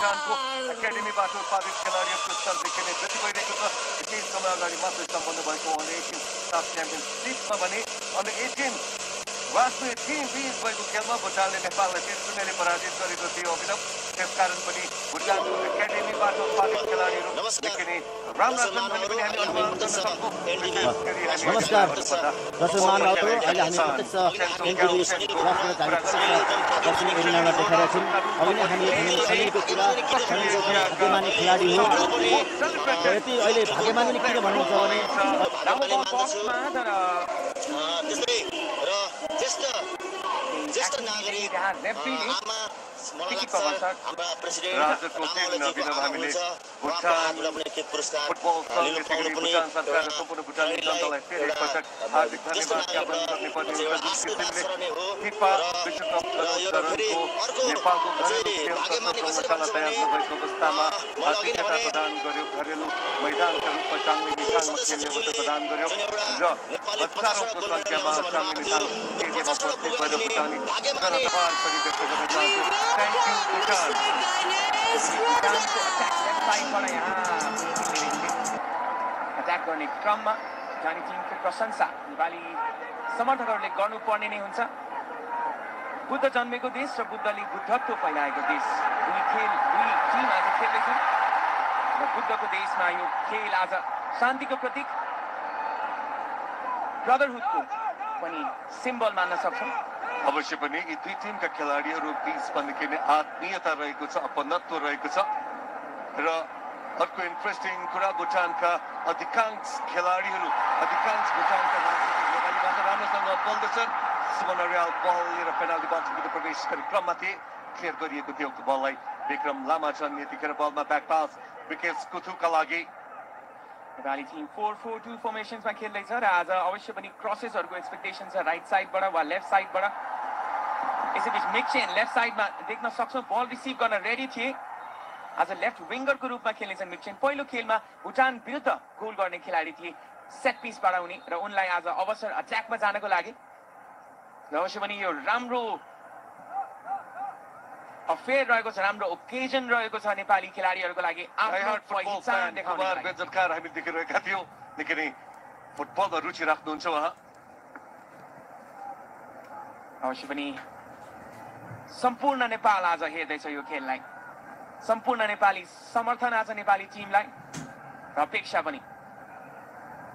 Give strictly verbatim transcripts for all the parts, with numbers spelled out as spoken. संगठन को एकेडमी बाट उत्पादित खिलाड़ी पुरस्कार देखने बितिस समय अगड़ी मत संपन्न चैंपियंस लीग में भी अंडर एटीन राष्ट्रीय टीम बीच भएको खेलमा भुटानले नेपाललाई तीन शून्यले पराजित गरेको थियो। अभिनव त्यसकारण पनि भुटानको एकेडेमीबाट उत्पादित खेलाडीहरू देखिने राम्रा छन् भन्ने पनि हामी अनुमान गर्न सक्छौँ। नमस्कार दर्शक महानुभावहरु, अहिले हामी प्रत्यक्ष एनटिभीको राष्ट्रिय कार्यक्रम गरिरहेका छौं। अहिले हामी सबैको कुरा भाग्यमानी खेलाडी हो यति अहिले भाग्यमानी किन भन्नुहुन्छ भने राम्रो बलमा तर त्यसै र ज्येष्ठ ज्येष्ठ नागरिक आमा स्मरणीय हाम्रा प्रेसिडेन्ट रामले हामीले भुटान पुरस्कार लिनु पाउनु पनि सम्पूर्ण भुटानी जनतालाई फेरि एकपटक हार्दिक धन्यवाद ज्ञापन गर्नुपर्ने टिमले फिफा विश्वकप दौरानको नेपालको भाग्यमानी कसरत तयार भएको अवस्थामा आतिथ्यता प्रदान गर्यो। घरेलु मैदानका रूपमा चाङली निशानमा खेल्ने प्रदान गर्यो र हजारौंको संख्यामा चाङली निशानमा उपस्थित भएर भुटानी जनतालाई परिवेश गर्न चाहन्छु। Thank you, Bikash. Bikash को attack left side पर यहाँ attack गर्ने क्रममा जानी टिमको प्रशंसा नेपाली समर्थकहरूले गर्नुपर्ने नै हुन्छ। बुद्ध जन्मेको देश र बुद्धले बुद्धत्व फैलाएको देश, दुई खेल दुई टिम आज खेल्दैछन् र बुद्धको देशमा यो खेल आज शान्तिको प्रतीक ब्रदरहुडको पनि सिम्बल मान्न सक्छौँ। अवश्य पनि यी दुई टिमका खेलाडीहरू बीच भन्ने आत्मीयता रहेको छ, अपनत्व रहेको छ र अर्को इन्ट्रेस्टिङ कुरा भुटानका अधिकांश खेलाडीहरू अधिकांश भुटानका खेलाडीबाट राम्रोसँग बोल्दैछन्। सुमन अर्याल बल लिएर पेनाल्टीबाट प्रवेश गर्ने क्रममा थिए, क्लियर गरिएको थियो। बललाई विक्रम लामा छन् यतिखेर। बलमा ब्याक पास विकेश कुथुका लागि। Nepali team four four two फर्मेसन्समा खेल्दैछ र आज अवश्य पनि क्रसेसहरूको एक्सपेक्टेसन छ राइट साइडबाट वा लेफ्ट साइडबाट। यसैबिच मिक्सेन लेफ्ट साइडमा देख्न सक्छौँ, बल रिसिभ गर्न रेडी थिए। आज लेफ्ट विङ्गरको रूपमा खेल्नेछन् मिक्सेन। पहिलो खेलमा भुटान विरुद्ध गोल गर्ने खेलाडी थिए सेट पिसबाट हुने र उनलाई आज अवसर अट्याकमा जानको लागि र अवश्य पनि यो राम्रो अफेयर रहेको छ, राम्रो ओकेजन रहेको छ नेपाली खेलाडीहरूको लागि आफ्नो पहिचान देखाउने बेजरकार हामी देखिरहेका थियौँ। निकै नै फुटबलमा रुचि राख्नुहुन्छ उहाँ। अवश्य पनि सम्पूर्ण नेपाल आज हेर्दैछ यो खेललाई, सम्पूर्ण नेपाली समर्थन आज नेपाली टिमलाई र अपेक्षा पनि।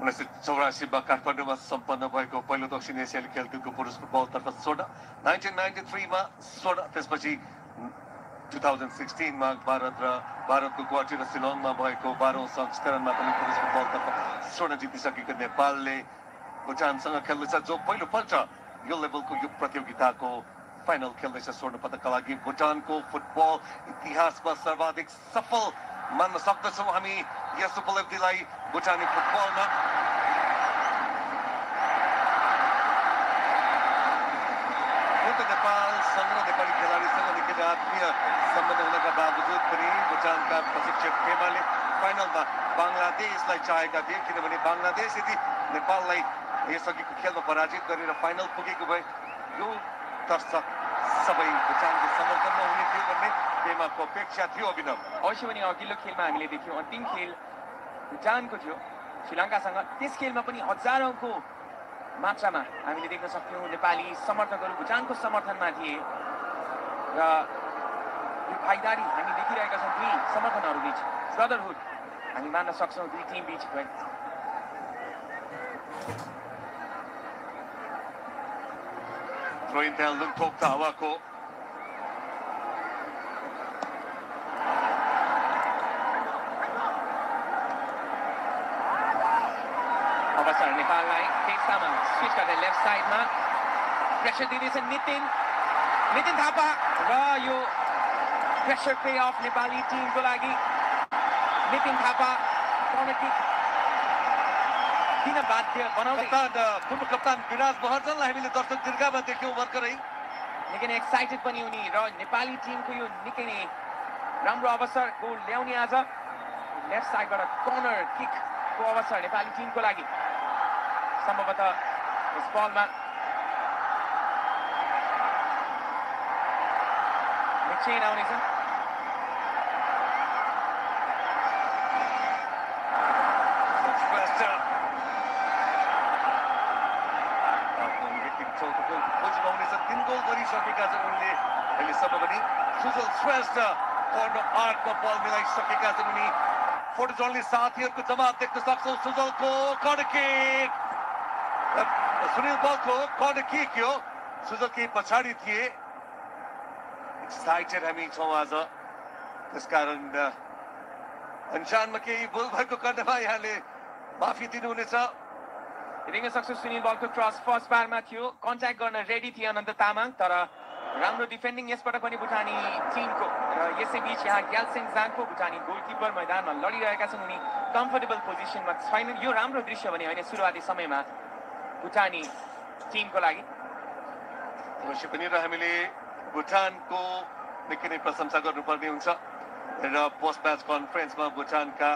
उन्नाइस सय चौरासीमा काठमाडौँमा सम्पन्न भएको पहिलो दक्षिण एसियाली खेलकुदको पुरुष फुटबलतर्फ स्वर्ण, नाइन्टिन नाइन्टी थ्रीमा स्वर्ण, त्यसपछि दुई हजार सोह्रमा भारत र भारतको क्वार्टर सिलोङमा भएको बाह्रौं संस्करणमा पनि पुरुष फुटबलतर्फ स्वर्ण जितिसकेको नेपालले भुटानसँग खेल्दैछ, जो पहिलोपल्ट यो लेभलको यो प्रतियोगिताको फाइनल खेल्दैछ। स्वर्ण पदकका लागि भुटानको फुटबल इतिहासमा सर्वाधिक सफल मान्न सक्दछौँ हामी यस उपलब्धिलाई भुटानी फुटबलमा। नेपालसँग नेपाली खेलाडीसँग निकै आत्मीय सम्बन्ध हुनका बावजुद पनि भुटानका प्रशिक्षक पेमाले फाइनलमा बङ्गलादेशलाई चाहेका थिए, किनभने बङ्गलादेश यदि नेपाललाई यसअघिको खेलमा पराजित गरेर फाइनल पुगेको भए यो दर्शक सबै भुटानको समर्थनमा हुने थियो भन्ने पेमाको अपेक्षा थियो। अभिनव अवश्य पनि अघिल्लो खेलमा हामीले देख्यौँ, अन्तिम खेल भुटानको थियो श्रीलङ्कासँग, त्यस खेलमा पनि हजारौँको मात्रामा हामीले देख्न सक्यौँ नेपाली समर्थकहरू भुटानको समर्थनमा थिए र यो भाइदारी हामी देखिरहेका छौँ दुई समर्थनहरू बिच, ब्रदरहुड हामी मान्न सक्छौँ दुई टिम बिच। हावाको अवसर नेपाललाई तेजतामा स्विच गर्दै लेफ्ट साइडमा प्रेसर दिँदैछ नितिन नितिन थापा र यो प्रेसर पे अफ नेपाली टिमको लागि। नितिन थापा कमेटी किन बाध्य बनाउँदै पूर्व कप्तान विराज महर्जनलाई हामीले दर्शक दीर्घामा देख्यौँ भर्खरै। निकै नै एक्साइटेड पनि हुने र नेपाली टिमको यो निकै नै राम्रो अवसर गोल ल्याउने आज लेफ्ट साइडबाट कर्नर किकको अवसर नेपाली टिमको लागि। सम्भवतः यस बलमा मिक्सेन आउनेछ सुजल श्रेष्ठ कोर्न आर्टमा बल मिलाइसकेका छन् उनी फुटजलले साथीहरुको जवाब देख्न सक्छौ सुजलको कर्ण किक सुनील बलको कर्ण किक यो सुजल के पछाडी थिए एक्साइटेड हामी छौं आज त्यसकारण अन्शानमा केही भुल भएको खण्डमा यहाँले माफी दिनुहुनेछ हेर्न सक्छौ सुनील बलको क्रस फर्स्ट बारमा थियो कन्ट्याक्ट गर्न रेडी थिए अनन्त तामाङ तर राम्रो डिफेन्डिङ यसबाट पनि भुटानी टिमको र यसैबीच यहाँ ग्याल्सेन जाङको भुटानी गोलकिपर मैदानमा लडिरहेका छन् उनी कम्फर्टेबल पोजिसनमा छैनन् यो राम्रो दृश्य भने होइन सुरुवाती समयमा भुटानी टिमको लागि अवश्य पनि र हामीले भुटानको निकै नै प्रशंसा गर्नुपर्ने हुन्छ र पोस्ट म्याच कन्फरेन्समा भुटानका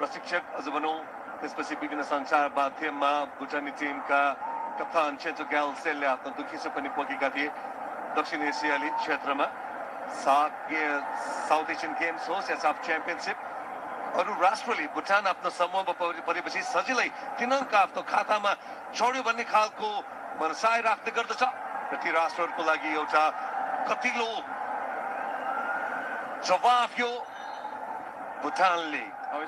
प्रशिक्षक अझ भनौँ त्यसपछि विभिन्न सञ्चार माध्यममा भुटानी टिमका कप्तान चेन्चो ग्याल्सेनले आफ्नो दुखिसो पनि पोखेका थिए दक्षिण एशियाली क्षेत्रमा साउथ एशियन गेम्स होस् या साफ च्याम्पियनसिप अरू राष्ट्रले भुटान आफ्नो समूहमा परेपछि सजिलै तीन अङ्क आफ्नो खातामा छोड्यो भन्ने खालको भरसाई राख्ने गर्दछ र ती राष्ट्रहरूको लागि एउटा कतिलो जवाफ यो भुटानले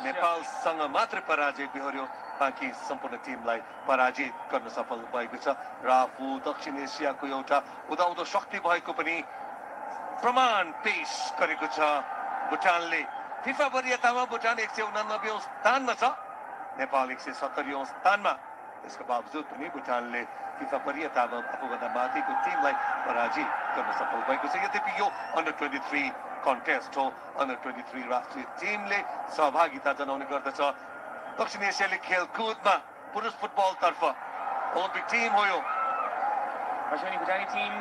नेपालसँग मात्र पराजय बिहोर्यो बाँकी सम्पूर्ण टिमलाई पराजित गर्न सफल भएको छ र आफू दक्षिण एसियाको एउटा उदाउँदो शक्ति भएको पनि प्रमाण पेश गरेको छ भुटानले फिफा वरियतामा भुटान एक सय उनानब्बे औं स्थानमा छ नेपाल एक सय सत्तरी औं स्थानमा यसको बावजुद पनि भुटानले फिफा वरियतामा आफूभन्दा माथिको टिमलाई पराजित गर्न सफल भएको छ यद्यपि यो अन्डर ट्वेन्टी थ्री कन्टेस्ट हो अन्डर ट्वेन्टी थ्री राष्ट्रिय टिमले सहभागिता जनाउने गर्दछ दक्षिण एशियाली खेलकुदमा पुरुष फुटबलतर्फ ओलम्पिक टिम हो यो भुटानी टिम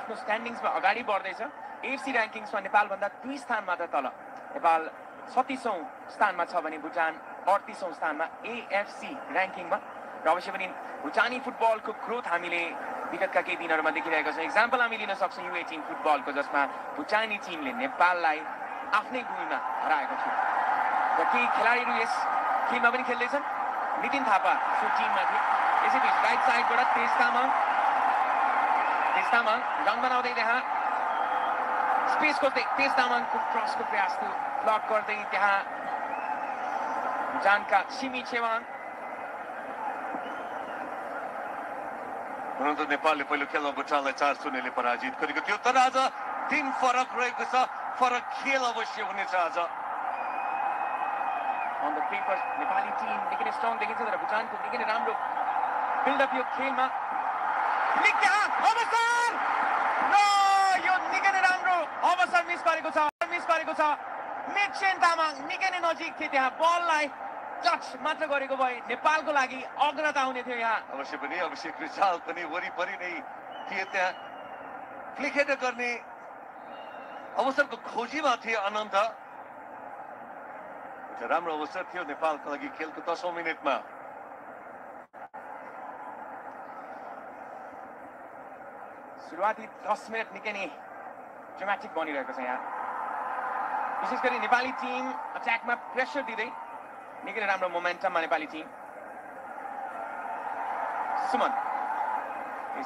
आफ्नो स्ट्यान्डिङ्समा अगाडि बढ्दैछ एएफसी ऱ्याङ्किङ्समा नेपालभन्दा दुई स्थान मात्र तल नेपाल छत्तिसौँ स्थानमा छ भने भुटान अडतिसौँ स्थानमा एएफसी ऱ्याङ्किङमा र अवश्य पनि भुटानी फुटबलको ग्रोथ हामीले विगतका केही दिनहरूमा देखिरहेका छौँ इक्जाम्पल हामी लिन सक्छौँ युए टिम फुटबलको जसमा भुटानी टिमले नेपाललाई आफ्नै भूमिमा हराएको थियो र केही खेलाडीहरू यस टीममा पनि खेल्दैछन् नितिन थापा सो टिममा थिए यसैबीच राइट साइडबाट तेज तामाङ तेज तामाङ रन बनाउँदै त्यहाँ स्पेस खोज्दै तेज तामाङको क्रसको प्रयास थियो ब्लक गर्दै त्यहाँ भुटानका सिमी छेवाङ हुन त नेपालले पहिलो खेलमा भुटानलाई चार शून्यले पराजित गरेको थियो तर आज तीन फरक रहेको छ फरक खेल अवश्य हुनेछ आज On the paper, Nepali team, they can strong, they can score. Bhutan, they can ramble, build up your game, ma. Nikya, Overstar. No, you can ramble. Overstar miss pare ko sa, miss pare ko sa. Mikchen Tamang, Nikya ne nojik the yaha ball lai touch matra gare ko bhaye Nepal ko lagi agnata hune thiyo yaha. Avasya pani Abhishek Rijal pani wari pari nahi thiye tyaha. Flick header garne Overstar ko khoji ma thiye Ananta. राम्रो अवसर थियो नेपालको लागि खेलको दसौँ मिनेटमा सुरुवाती दस मिनट निकै नै ड्रामेटिक बनिरहेको छ यहाँ विशेष गरी नेपाली टिम अट्याकमा प्रेसर दिँदै निकै राम्रो मोमेन्टममा नेपाली टिम सुमन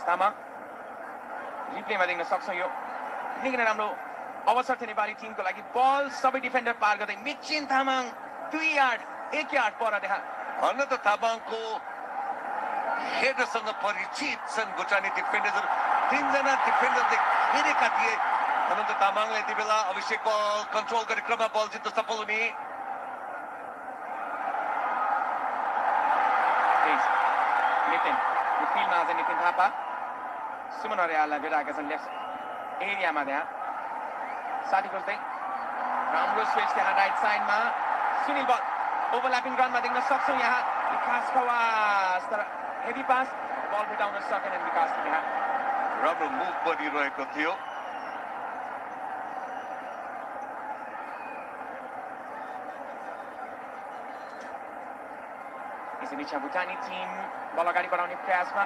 स्थानमा रिप्लेमा देख्न सक्छौँ यो निकै नै राम्रो अवसर थियो नेपाली टिमको लागि बल सबै डिफेन्डर पार गर्दै मिक्चेन तामाङ दुई यार्ड एक यार्ड पर देखा अनन्त तामाङको हेडरसँग परिचित छन् भुटानी डिफेन्डरहरू तीनजना डिफेन्डरले घेरेका थिए अनन्त तामाङले यति बेला अभिषेक बल कन्ट्रोल गर्ने क्रममा बल जित्न सफल हुने फिल्डमा आज नितिन थापा सुमन अर्याललाई भेटाएका छन् लेफ्ट एरियामा त्यहाँ साथी खोज्दै राम्रो स्विच त्यहाँ राइट साइडमा सुनील बल ओभरल्यापिङ रनमा देख्न सक्छौँ यहाँ विकास खवास तर हेभी पास बल भेटाउन सकेन विकासले यहाँ राम्रो मुभ बनिरहेको थियो यसैबीच भुटानी टिम बल अगाडि बढाउने प्रयासमा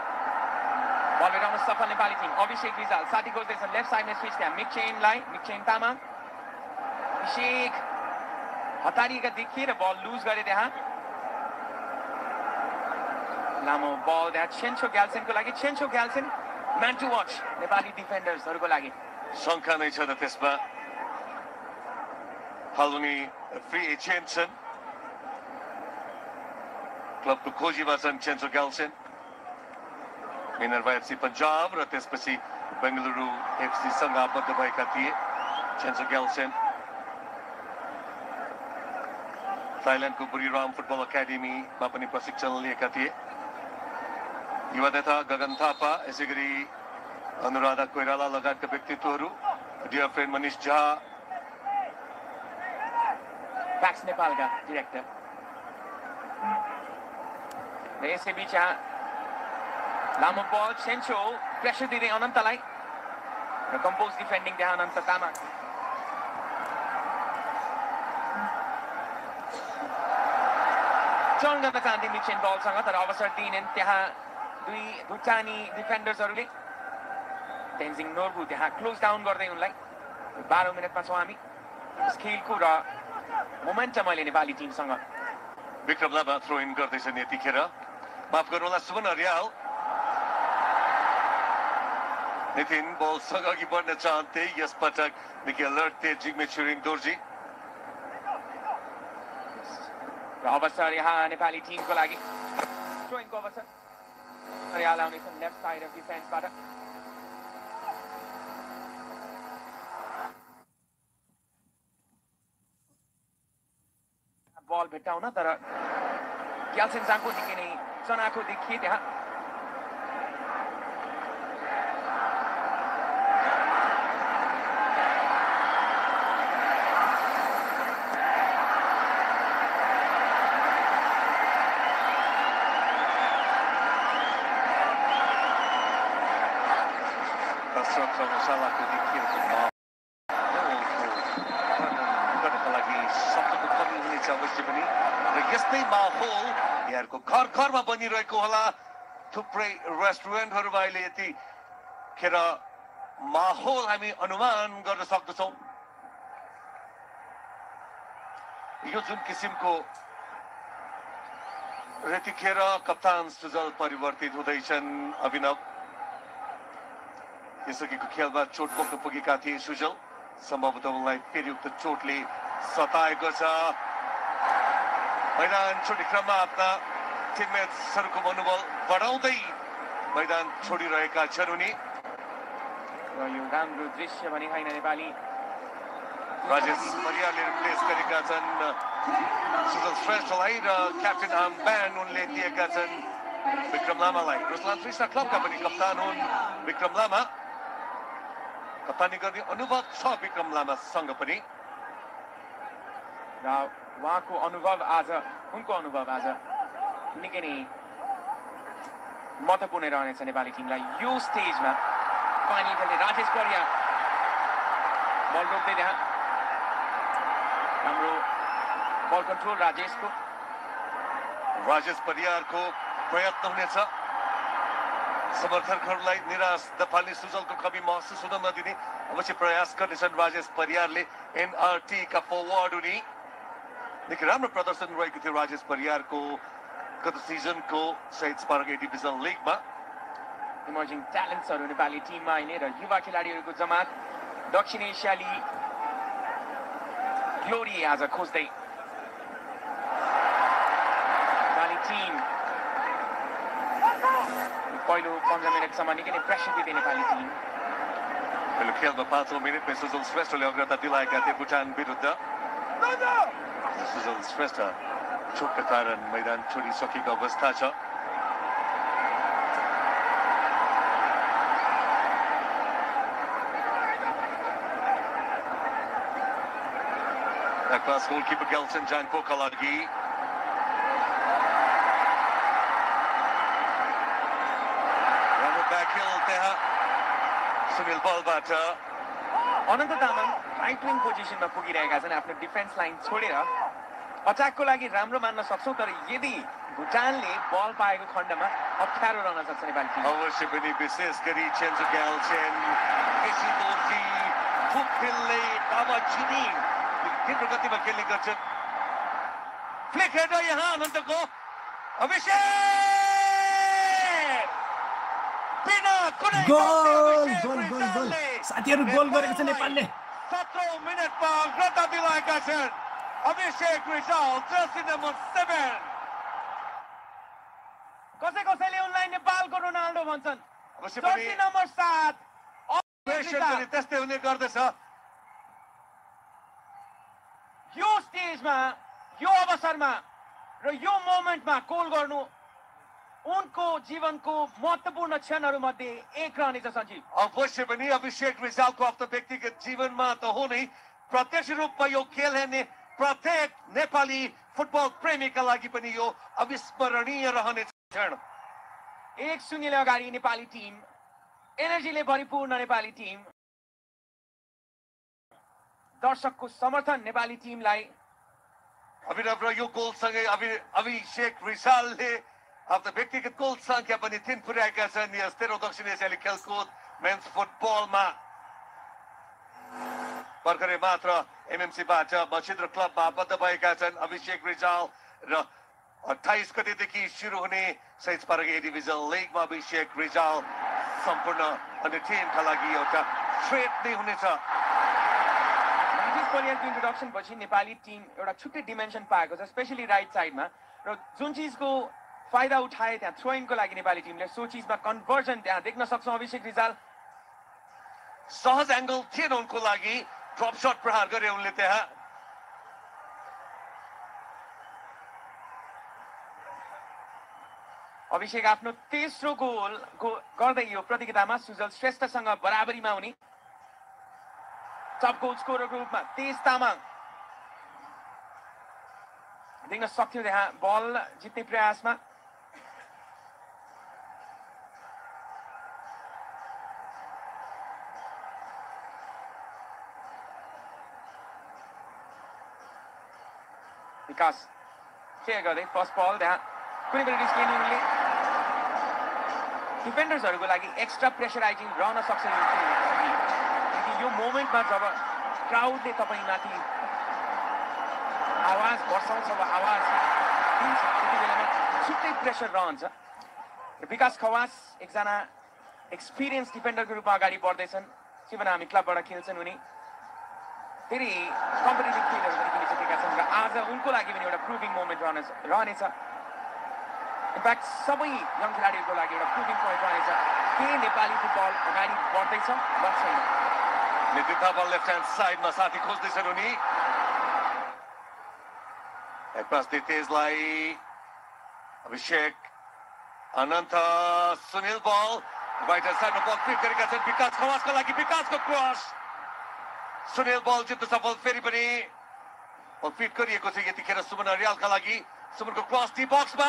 बल भेटाउन सफल नेपाली टिम अभिषेक रिजाल साथी खोज्दैछन् लेफ्ट साइडमा स्विच त्यहाँ मिक्चेनलाई मिक्चेन तामाङ अभिषेक हतारिएका देखिएर बल लुज गरे त्यहाँ लामो बल त्यहाँ चेन्चो ग्याल्सेनको लागि Chencho Gyeltshen man to watch Nepali डिफेन्डर्सहरूको लागि शंका नहीं छ त्यसमा हाल उनी फ्री एजेन्ट छन् क्लबको खोजीमा छन् चेन्चो ग्याल्सेन मिनर्वा एफसी पंजाब र त्यसपछि बेंगलुरु एफसी सँग आबद्ध भएका थिए चेन्चो ग्याल्सेन थाइल्याण्डको बुरीराम फुटबल एकाडेमीमा पनि प्रशिक्षण लिएका थिए युवा नेता गगन थापा यसैगरी अनुराधा कोइराला लगायतका व्यक्तित्वहरू dear friend Manish Jha fax नेपालका डाइरेक्टर यसै बीच यहाँ लामो बल सेन्चो प्रेसर दिने अनन्तलाई र कम्पोज डिफेन्डिङ त्यहाँ अनन्त तामाङ टर्न गर्न चाहन्थे मिक्चेन बलसँग तर अवसर दिइनेन त्यहाँ दुई भुटानी डिफेन्डर्सहरूले तेन्जिङ नोर्बु त्यहाँ क्लोज डाउन गर्दै उनलाई बाह्रौं मिनेटमा छौँ हामी स्किलको र मोमेन्टम अहिले नेपाली टिमसँग विक्रम लामा थ्रो इन गर्दैछन् यतिखेर माफ गर्नुहोला सुमन अर्याल नितिन बलसँग अघि बढ्न चाहन्थे यसपटक निकै अलर्ट थिए जिग्मे छिरिङ दोर्जी र अवसर यहाँ नेपाली टिमको लागि थ्रो इनको अवसर अर्याल आउनेछन् लेफ्ट साइड अफ डिफेन्सबाट बल भेट्टाउन तर ग्याल्छेन जाङको निकै नै चनाको देखिए त्यहाँ सालाको देखिए यस्तै माहौल यहाँको घर घरमा बनिरहेको होला थुप्रै रेस्टुरेन्टहरूमा अहिले यति खेर माहौल हामी अनुमान गर्न सक्दछौँ यो जुन किसिमको यतिखेर कप्तान सुजल परिवर्तित हुँदैछन् अभिनव यसैको खेलमा चोट बोक्न पुगेका थिए सुजल सम्भवतः उनलाई फेरि उक्त चोटले सताएको छ मैदान छोड्ने क्रममा आफ्ना टिममेट्सहरूको मनोबल बढाउँदै मैदान छोडिरहेका छन् उनी र यो राम्रो दृश्य भने होइन नेपाली राजेश परियारले रिप्लेस गरेका छन् सुजल श्रेष्ठलाई र क्याप्टेन आर्म ब्यान्ड उनले दिएका छन् विक्रम लामालाई रुसलान श्रेष्ठ क्लबका पनि कप्तान हुन् विक्रम लामा कप्तानी गर्ने अनुभव छ विक्रम लामासँग पनि र उहाँको अनुभव आज उनको अनुभव आज निकै नै महत्त्वपूर्ण रहनेछ नेपाली टिमलाई यो स्टेजमा पानी खेल्ने राजेश परियार बल रोक्दै त्यहाँ हाम्रो बल कन्ट्रोल राजेशको राजेश परियारको प्रयत्न हुनेछ समर्थकहरूलाई निराश दफाल्ने सुजलको कमी महसुस हुन नदिने अवश्य प्रयास गर्नेछन् राजेश परियारले एनआरटी का फरवर्ड उनी निकै राम्रो प्रदर्शन रहेको थियो राजेश परियारको गत सिजनको शहीद स्मारक डिभिजन लिगमा इमर्जिङ ट्यालेन्ट्सहरू नेपाली टिममा आइने र युवा खेलाडीहरूको जमात दक्षिण एसियाली ग्लोरी आज खोज्दै नेपाली टिम पहिलो पन्ध्र मिनेटसम्म निकै नै प्रेसर दिए नेपाली टिम पहिलो खेलमा पाँचौँ मिनेटमै सुजल श्रेष्ठले अग्रता दिलाएका थिए भुटान विरुद्ध सुजल श्रेष्ठ चोटका कारण मैदान छोडिसकेको अवस्था छ क्लास गोलकिपर ग्याल्छेन जाङपोका लागि राम्रो ब्याकल त्यहाँ सुनिल बलबाट अनन्त तामाङ राइट विङ पोजिसनमा पुगिरहेका छन् आफ्नो डिफेन्स लाइन छोडेर अट्याकको लागि राम्रो मान्न सक्छौँ तर यदि भुटानले बल पाएको खण्डमा अप्ठ्यारो रहन सक्छ नेपाली टिम अवश्य पनि विशेष गरी चेन्चो ग्याल्सेन एसी दोर्जी फुक खेल्ने बाबा चिनी तीव्र गतिमा खेल्ने गर्छन् फ्लिक हेडर यहाँ अनन्तको अभिषेक बिना कुनै गोल गोल गोल साथीहरु गोल गरेको छ नेपालले। सत्रौं मिनेटमा अग्रता दिलाएका छन् अभिषेक रिजाल जर्सी नम्बर सात। कसै कसैले उनलाई नेपालको रोनाल्डो भन्छन्। जर्सी नम्बर सात प्रेसर पनि त्यस्तै हुने गर्दछ। यो स्टेजमा, यो अवसरमा र यो मोमेन्टमा गोल गर्नु उनको जीवनको महत्वपूर्ण क्षणहरुमध्ये एक रहनेछ सञ्जीव। अवश्य पनि अभिषेक रिजालको आफ्नो व्यक्तिगत जीवनमा त हो नै, प्रत्यक्ष रूपमा यो खेल हेर्ने प्रत्येक नेपाली फुटबल प्रेमीका लागि पनि यो अविस्मरणीय रहने क्षण। एक शून्यले अगाडि नेपाली टिम, एनर्जीले भरिपूर्ण नेपाली टिम, दर्शकको समर्थन नेपाली टिमलाई। अभिनव र यो गोलसँगै अभिषेक रिजालले आफ्ना व्यक्तिगत गोल संख्या पनि तीन पुर्याएका छन् यस तेह्रौं दक्षिण एसियाली खेलकुद मेन्स फुटबलमा। भर्खरै मात्र एमएमसीबाट मछिन्द्र क्लबमा आबद्ध भएका छन् अभिषेक रिजाल र अट्ठाइस गतेदेखि सुरु हुने साउथ पार्क ए डिभिजन लिगमा अभिषेक रिजाल सम्पूर्ण अन्य टिमका लागि एउटा थ्रेट नै हुनेछ। इन्ट्रोडक्सन पछि नेपाली टिम एउटा छुट्टै डिमेन्सन पाएको छ, स्पेसली राइट साइडमा, र जुन चिजको फायदा उठाए त्यहाँ थ्रो इनको लागि नेपाली टिमले। सो चिजमा कन्भर्जन त्यहाँ देख्न सक्छौँ। अभिषेक रिजाल सहज एंगल थिएन उनको लागि, ड्रप शट प्रहार गरे उनले त्यहाँ। अभिषेक आफ्नो तेस्रो गोल गर्दै यो प्रतियोगितामा सुजल श्रेष्ठसँग बराबरीमा हुने। टप गोल स्कोरर ग्रुपमा तेज तामाङ देख्न सक्थ्यौँ त्यहाँ बल जित्ने प्रयासमा। विकास के गर्दै फर्स्ट बल त्यहाँ कुनै पनि रिस्क लिनु उनले। डिफेन्डर्सहरुको लागि एक्स्ट्रा प्रेसराइजिङ रहन सक्छ यो मोमेन्टमा, जब क्राउडले तपाईमाथि आवाज बर्साउँछ वा आवाज दिन्छ त्यति बेलामा छुट्टै प्रेसर रहन्छ। विकास खवास एकजना एक्सपिरियन्स डिफेन्डरको रूपमा अगाडि बढ्दैछन्। जीवन हामी क्लबबाट खेल्छन् उनी, धेरै कम्पिटिटिभ खेलहरू पनि खेलिसकेका छन् र आज उनको लागि पनि एउटा प्रुभिङ मोमेन्ट रहनेछ। इनफ्याक्ट सबै यङ खेलाडीहरूको लागि एउटा प्रुभिङ पोइन्ट रहनेछ के नेपाली फुटबल अगाडि बढ्दैछ वा छैन। नितिन थापा लेफ्ट ह्यान्ड साइडमा साथी खोज्दैछन् उनी। एकपास्ती तेजलाई अभिषेक, अनन्त, सुनील बाल राइट ह्यान्ड साइडमा बल पिक गरेका छन् विकास खवासको लागि। विकासको क्रस, सुनील बाल जित्न सफल। फेरि पनि बल पिक गरिएको थियो यतिखेर सुमन अर्यालका लागि। सुमनको क्रस डी बक्समा,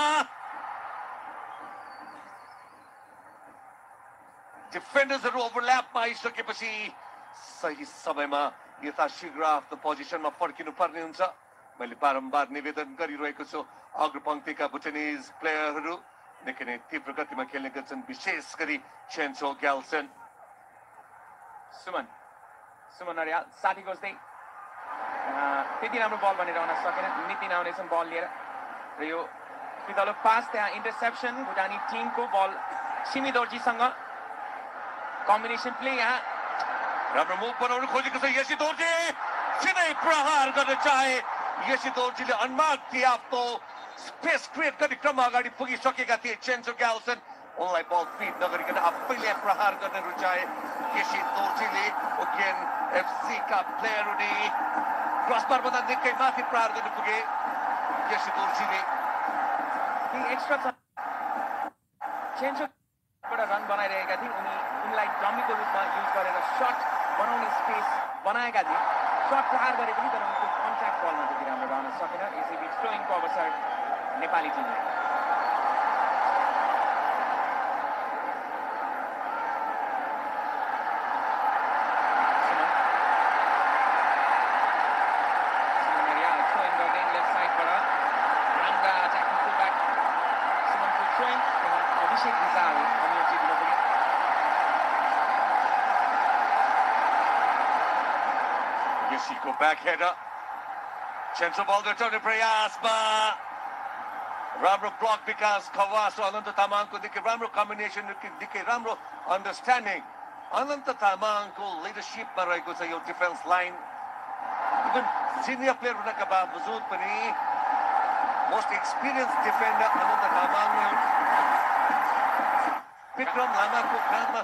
डिफेन्डर्सहरू ओभरल्यापमा आइसकेपछि सही समयमा यथाशीघ्र आफ्नो पोजिसनमा फर्किनु पर्ने हुन्छ। मैले बारम्बार निवेदन गरिरहेको छु, अग्रपंक्तिका भुटानिज प्लेयरहरू निकै नै तीव्र गतिमा खेल्ने गर्छन्, विशेष गरी चेन्चो ग्याल्सन। सुमन सुमन अर्याल साथी खोज्दै त्यति राम्रो बल भनेर आउन सकेन। नितिन आउनेछन् बल लिएर र यो पितलो पास त्यहाँ इन्टरसेप्सन भुटानी टिमको। बल सिमी दोर्जीसँग कम्बिनेसन प्ले, यहाँ राम्रो मुभ बनाउनु खोजेको छ यसी दोर्जी। सिधै प्रहार गर्न चाहे यसी दोर्जीले, अनमार्ती आफ्नो स्पेस क्रिएट गर्ने क्रममा अगाडि पुगिसकेका थिए चेन्चो ग्याल्सन। उनलाई बल फिट नगरिकन आफैले प्रहार गर्न रुचाए यसी दोर्जीले। ओकेन एफसी का प्लेयर हुने, क्रसबारभन्दा निकै माथि प्रहार गर्न पुगे यसी दोर्जीले। चेन्चोबाट रन बनाइरहेका थिए उनी, उनलाई डमीको रूपमा युज गरेर सर्ट बनाउने स्पेस बनाएका थिए। सर्ट प्रहार गरे पनि तर उनको कन्ट्याक्ट बलमा त्यति राम्रो रहन सकेन। यसैबीच थ्रोइङको अवसर नेपाली टिमलाई। Yeshi's back header. Chencho ball returning prayasma. Ramro block Bikash Khawas, Ananta Tamang ko dikke ramro combination, dikke ramro understanding. Ananta Tamangको लिडरसिपमा रहेको छ यो defence line. Even senior player हुनका बावजुद पनि मोस्ट एक्सपिरियन्स डिफेन्डर अनन्त तामाङले विक्रम लामाको काँधमा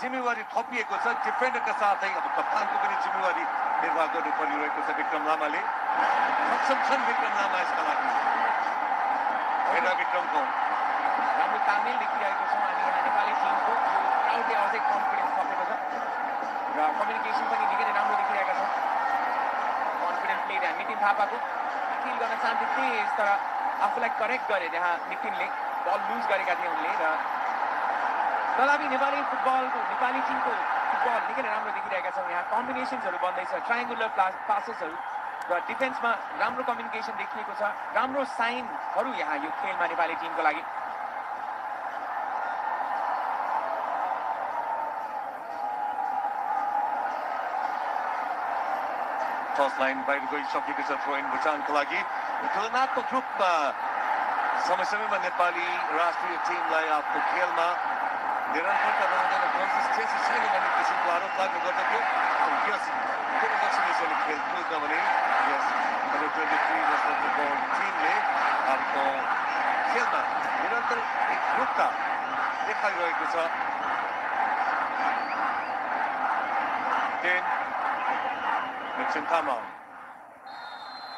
जिम्मेवारी थपिएको छ। डिफेन्डरका साथै अब कप्तानको पनि जिम्मेवारी निर्वाह गर्नु परिरहेको छ। विक्रम लामाले सक्षम छन्। विक्रम लामा यसका लागि हेर्दा विक्रमको राम्रो कामले देखिरहेको छौँ हामी। यहाँ नेपाली टिमको प्राउडले अझै कन्फिडेन्स थपेको छ र कम्युनिकेसन पनि निकै राम्रो देखिरहेका छौँ। कन्फिडेन्ट प्लेयर नितिन थापाको फिल गर्न चाहन्थे थिए तर आफूलाई करेक्ट गरे। त्यहाँ नितिनले बल लुज गरेका थिए उनले र तलाबी नेपाली फुटबलको नेपाली टिमको फुटबल निकै राम्रो देखिरहेका छौँ। यहाँ कम्बिनेसन्सहरू बन्दैछ, ट्राइङ्गुलर प्लास पासेसहरू र डिफेन्समा राम्रो कम्युनिकेसन देखिएको छ। राम्रो साइनहरू यहाँ यो खेलमा नेपाली टिमको लागि। टस लाइन बाहिर गइसकेको छ थ्रो इन भुटानको लागि। तुलनात्मक रूपमा समय समयमा नेपाली राष्ट्रिय टिमलाई आफ्नो खेलमा निरन्तरता रहँदैन, कन्सिस्टेन्सी छैन भन्ने किसिमको आरोप लाग्ने गर्दथ्यो। यस डेलिगेसनले खेलकुदमा भने यस under twenty three national football टिमले आफ्नो खेलमा निरन्तर एकरूपता देखाइरहेको छ। Mikchen Tamang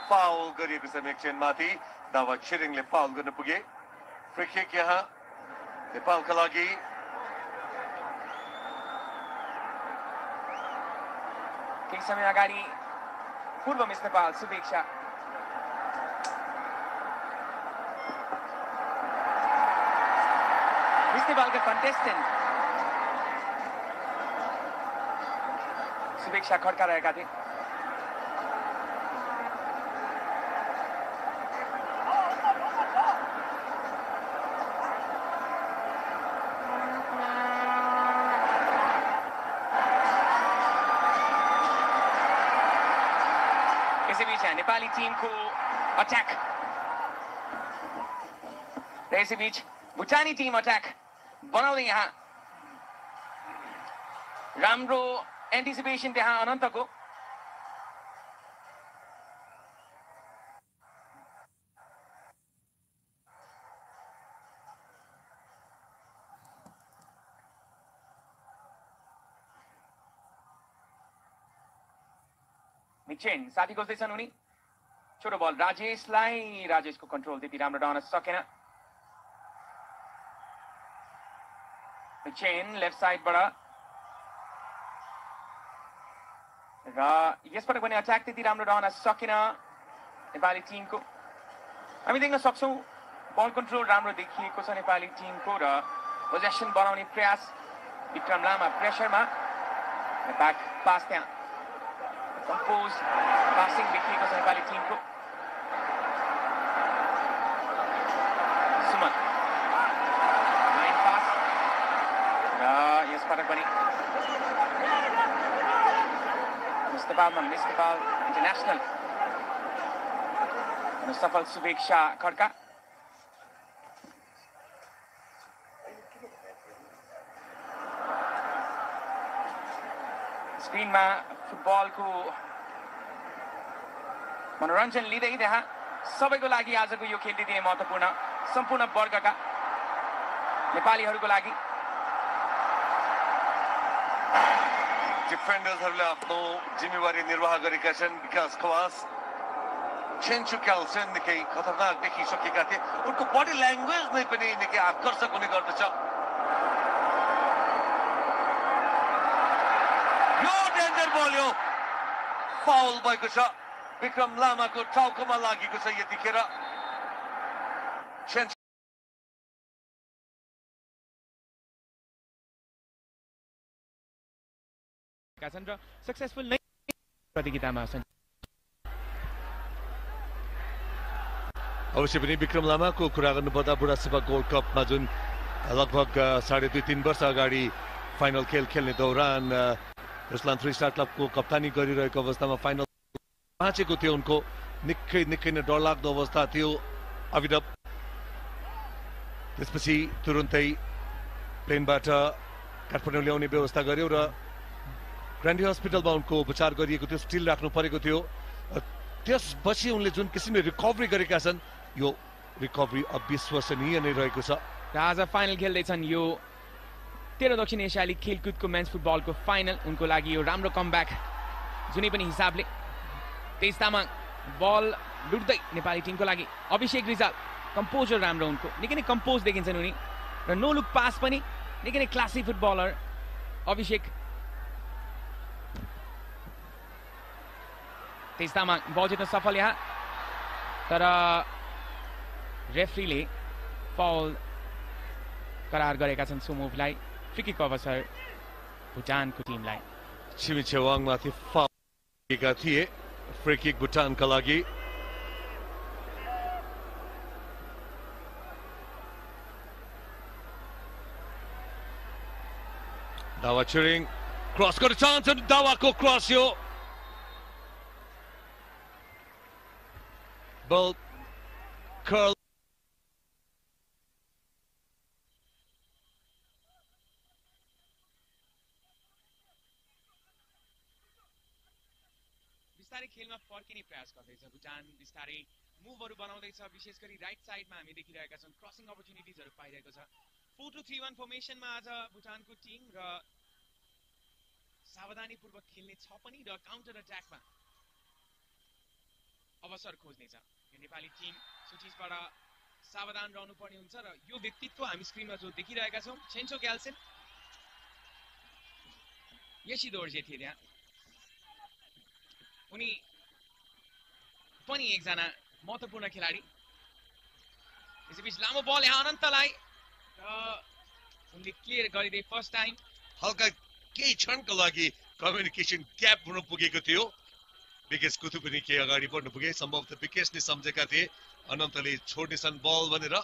foul गरिएको छ। मिक्चेन माथि दावा छिरिङले फाउल गर्न पुगे। फ्री किक यहाँ नेपालका लागि। केही समय अगाडि पूर्व मिस नेपाल शुभेच्छा मिस नेपालका कन्टेस्टेन्ट शुभेच्छा खड्का रहेका थिए। नेपाली टिमको अट्याक र यसैबीच भुटानी टिम अट्याक बनाउँदै यहाँ राम्रो एन्टिसिपेसन त्यहाँ अनन्तको। मिक्चेन साथी खोज्दैछन् उनी। छोटो बल राजेशलाई, राजेशको कन्ट्रोल त्यति राम्रो रहन सकेन। मिक्चेन लेफ्ट साइडबाट र यसपटक पनि अट्याक त्यति राम्रो रहन सकेन नेपाली टिमको। हामी देख्न सक्छौँ बल कन्ट्रोल राम्रो देखिएको छ नेपाली टिमको र पोजेसन बनाउने प्रयास। विक्रम लामा प्रेसरमा ब्याक पास त्यहाँ कम्पोज पासिङ देखिएको छ नेपाली टिमको। सुमन लाइन पास र यसपटक पनि मिस नेपालमा मिस नेपाल इन्टरनेसनल सफल शुभेच्छा खड्का। स्क्रिनमा फुटबलको मनोरञ्जन लिँदै त्यहाँ सबैको लागि आजको यो खेल दिने महत्त्वपूर्ण सम्पूर्ण वर्गका नेपालीहरूको लागि। डिफेन्डर्सहरूले आफ्नो जिम्मेवारी निर्वाह गरेका छन्। विकास खवास, चेन्चो ग्याल्टसेन निकै खतरनाक देखिसकेका थिए। उनको बडी ल्याङ्ग्वेज नै पनि निकै आकर्षक हुने गर्दछ। यो डेन्जर बल यो फाउल भएको छ। विक्रम लामाको टाउकोमा लागेको छ यतिखेर। सक्सेसफुल नै प्रतियोगितामा छन्। अवश्य पनि विक्रम लामाको कुरा गर्नुपर्दा बुढासपा गोल्ड कपमा जुन लगभग साढे दुई तिन वर्ष अगाडि फाइनल खेल खेल्ने दौरान रुसलान थ्री स्टार क्लबको कप्तानी गरिरहेको अवस्थामा फाइनल बाँचेको थियो। उनको निकै निकै नै डरलाग्दो अवस्था थियो अभिनव। त्यसपछि तुरुन्तै प्लेनबाट काठमाडौँ ल्याउने व्यवस्था गर्यो र ग्रान्डी हस्पिटलमा उनको उपचार गरिएको थियो, स्टिल राख्नु परेको थियो। त्यसपछि उनले जुन किसिमले रिकभरी गरेका छन्, यो रिकभरी अविश्वसनीय नै रहेको छ। आज फाइनल खेल्दैछन् यो तेह्रौं दक्षिण एसियाली खेलकुदको मेन्स फुटबलको फाइनल। उनको लागि यो राम्रो कमब्याक जुनै पनि हिसाबले। तेज तामाङ बल लुट्दै नेपाली टिमको लागि, अभिषेक रिजाल कम्पोजर राम्रो उनको, निकै नै कम्पोज देखिन्छन् उनी, र नो लुक पास पनि निकै नै क्लासी फुटबलर अभिषेक। तेज तामाङ बल जित्न सफल यहाँ, तर रेफ्रीले फाउल करार गरेका छन् सो मुभलाई। फ्री किक अवसर भुटानको टिमलाई। छिमी छेवाङमाथि फाउल गरेका थिए, फ्री किक भुटानका लागि। दावा छिरिङ क्रस गर्ने चान्स, दावाको क्रस यो बल कर्ल बिस्तारै खेलमा फर्किने प्रयास गर्दैछ भुटान, बिस्तारै मुभहरु बनाउँदैछ। विशेष गरी राइट साइडमा हामी देखिरहेका छौँ क्रसिङ अपर्च्युनिटिजहरु पाइरहेको छ। फोर टू थ्री वन फर्मेसनमा आज भुटानको टिम र सावधानीपूर्वक खेल्ने छ पनि, र काउन्टर अट्याकमा अवसर खोज्नेछ यो नेपाली टिम। सुचिजबाट सावधान रहनुपर्ने हुन्छ, र यो व्यक्तित्व हामी स्क्रिनमा जो देखिरहेका छौँ छेन्चो ग्याल्सेन, यसी दोर्जे थिए त्यहाँ, उनी पनि एकजना महत्त्वपूर्ण खेलाडी। यसैबीच लामो बल यहाँ अनन्तलाई, उनले क्लियर गरिदिए फर्स्ट टाइम। हल्का केही क्षणको लागि कम्युनिकेसन ग्याप हुन पुगेको थियो, विकेशकुथु पनि केही अगाडि बढ्नु पुगे, सम्भवतः विकेशले सम्झेका थिए अनन्तले छोड्नेछन् बल भनेर,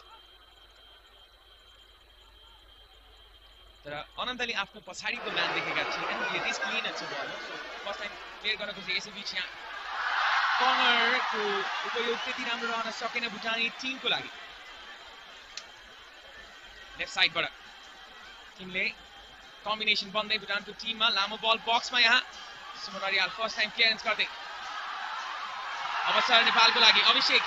तर अनन्तले आफ्नो पछाडिको म्यान देखेका थिएनन्, उनले रिस्क लिएनन् बल। फर्स्ट टाइम क्लियर गर्न खोजे, यसैबीच यहाँ कर्नरको उपयोग त्यति राम्रो रहन सकेन भुटानी टिमको लागि। लेफ्ट साइडबाट टिमले कम्बिनेसन बन्दै भुटानको टिममा लामो बल बक्समा यहाँ Suman Aryal first time clearance गर्दै अवसर नेपालको लागि। अभिषेक पाउल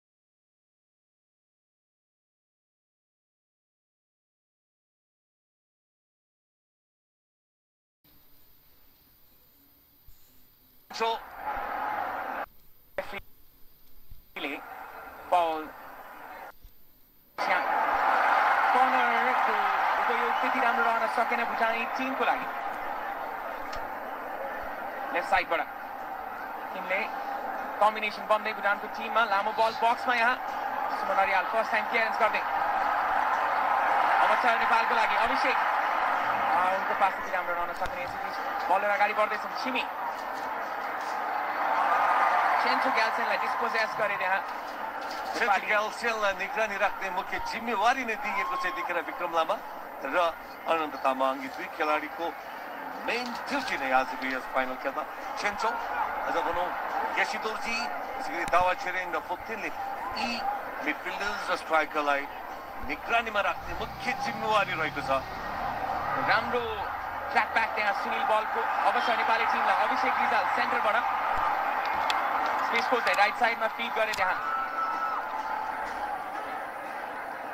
त्यति राम्रो रहन सकेन भुटानी टिमको लागि। लेफ्ट साइडबाट टिमले कम्बिनेसन बन्दै भुटानको टिममा लामो बल बक्समा यहाँ Suman Aryal first time clearance गर्दै अवसर नेपालको लागि। अभिषेक उनको पास त्यति राम्रो रहन सकेन, यसैबीच बलर अगाडि बढ्दैछन् छिमी। चेन्चो ग्याल्सेनलाई डिस्पोजेस गरे त्यहाँ, चेन्चो ग्याल्सेनलाई निगरानी राख्ने मुख्य जिम्मेवारी नै दिएको छ यतिखेर विक्रम लामा र अनन्त तामाङ। यी दुई खेलाडीको मेन ड्युटी नै आजको यस फाइनल खेल्दा छेन्चो अझ भनौँ यशिदोजी, त्यसै गरी दावा छिरिङ र फोक्थिनले यी मिडफिल्डर्स र स्ट्राइकरलाई निगरानीमा राख्ने मुख्य जिम्मेवारी रहेको छ। राम्रो ट्र्याक ब्याक त्यहाँ सुनिल बलको अवसर नेपाली टिमलाई। अभिषेक रिजाल सेन्टरबाट स्पेस खोज्दै राइट साइडमा फिड गरे त्यहाँ,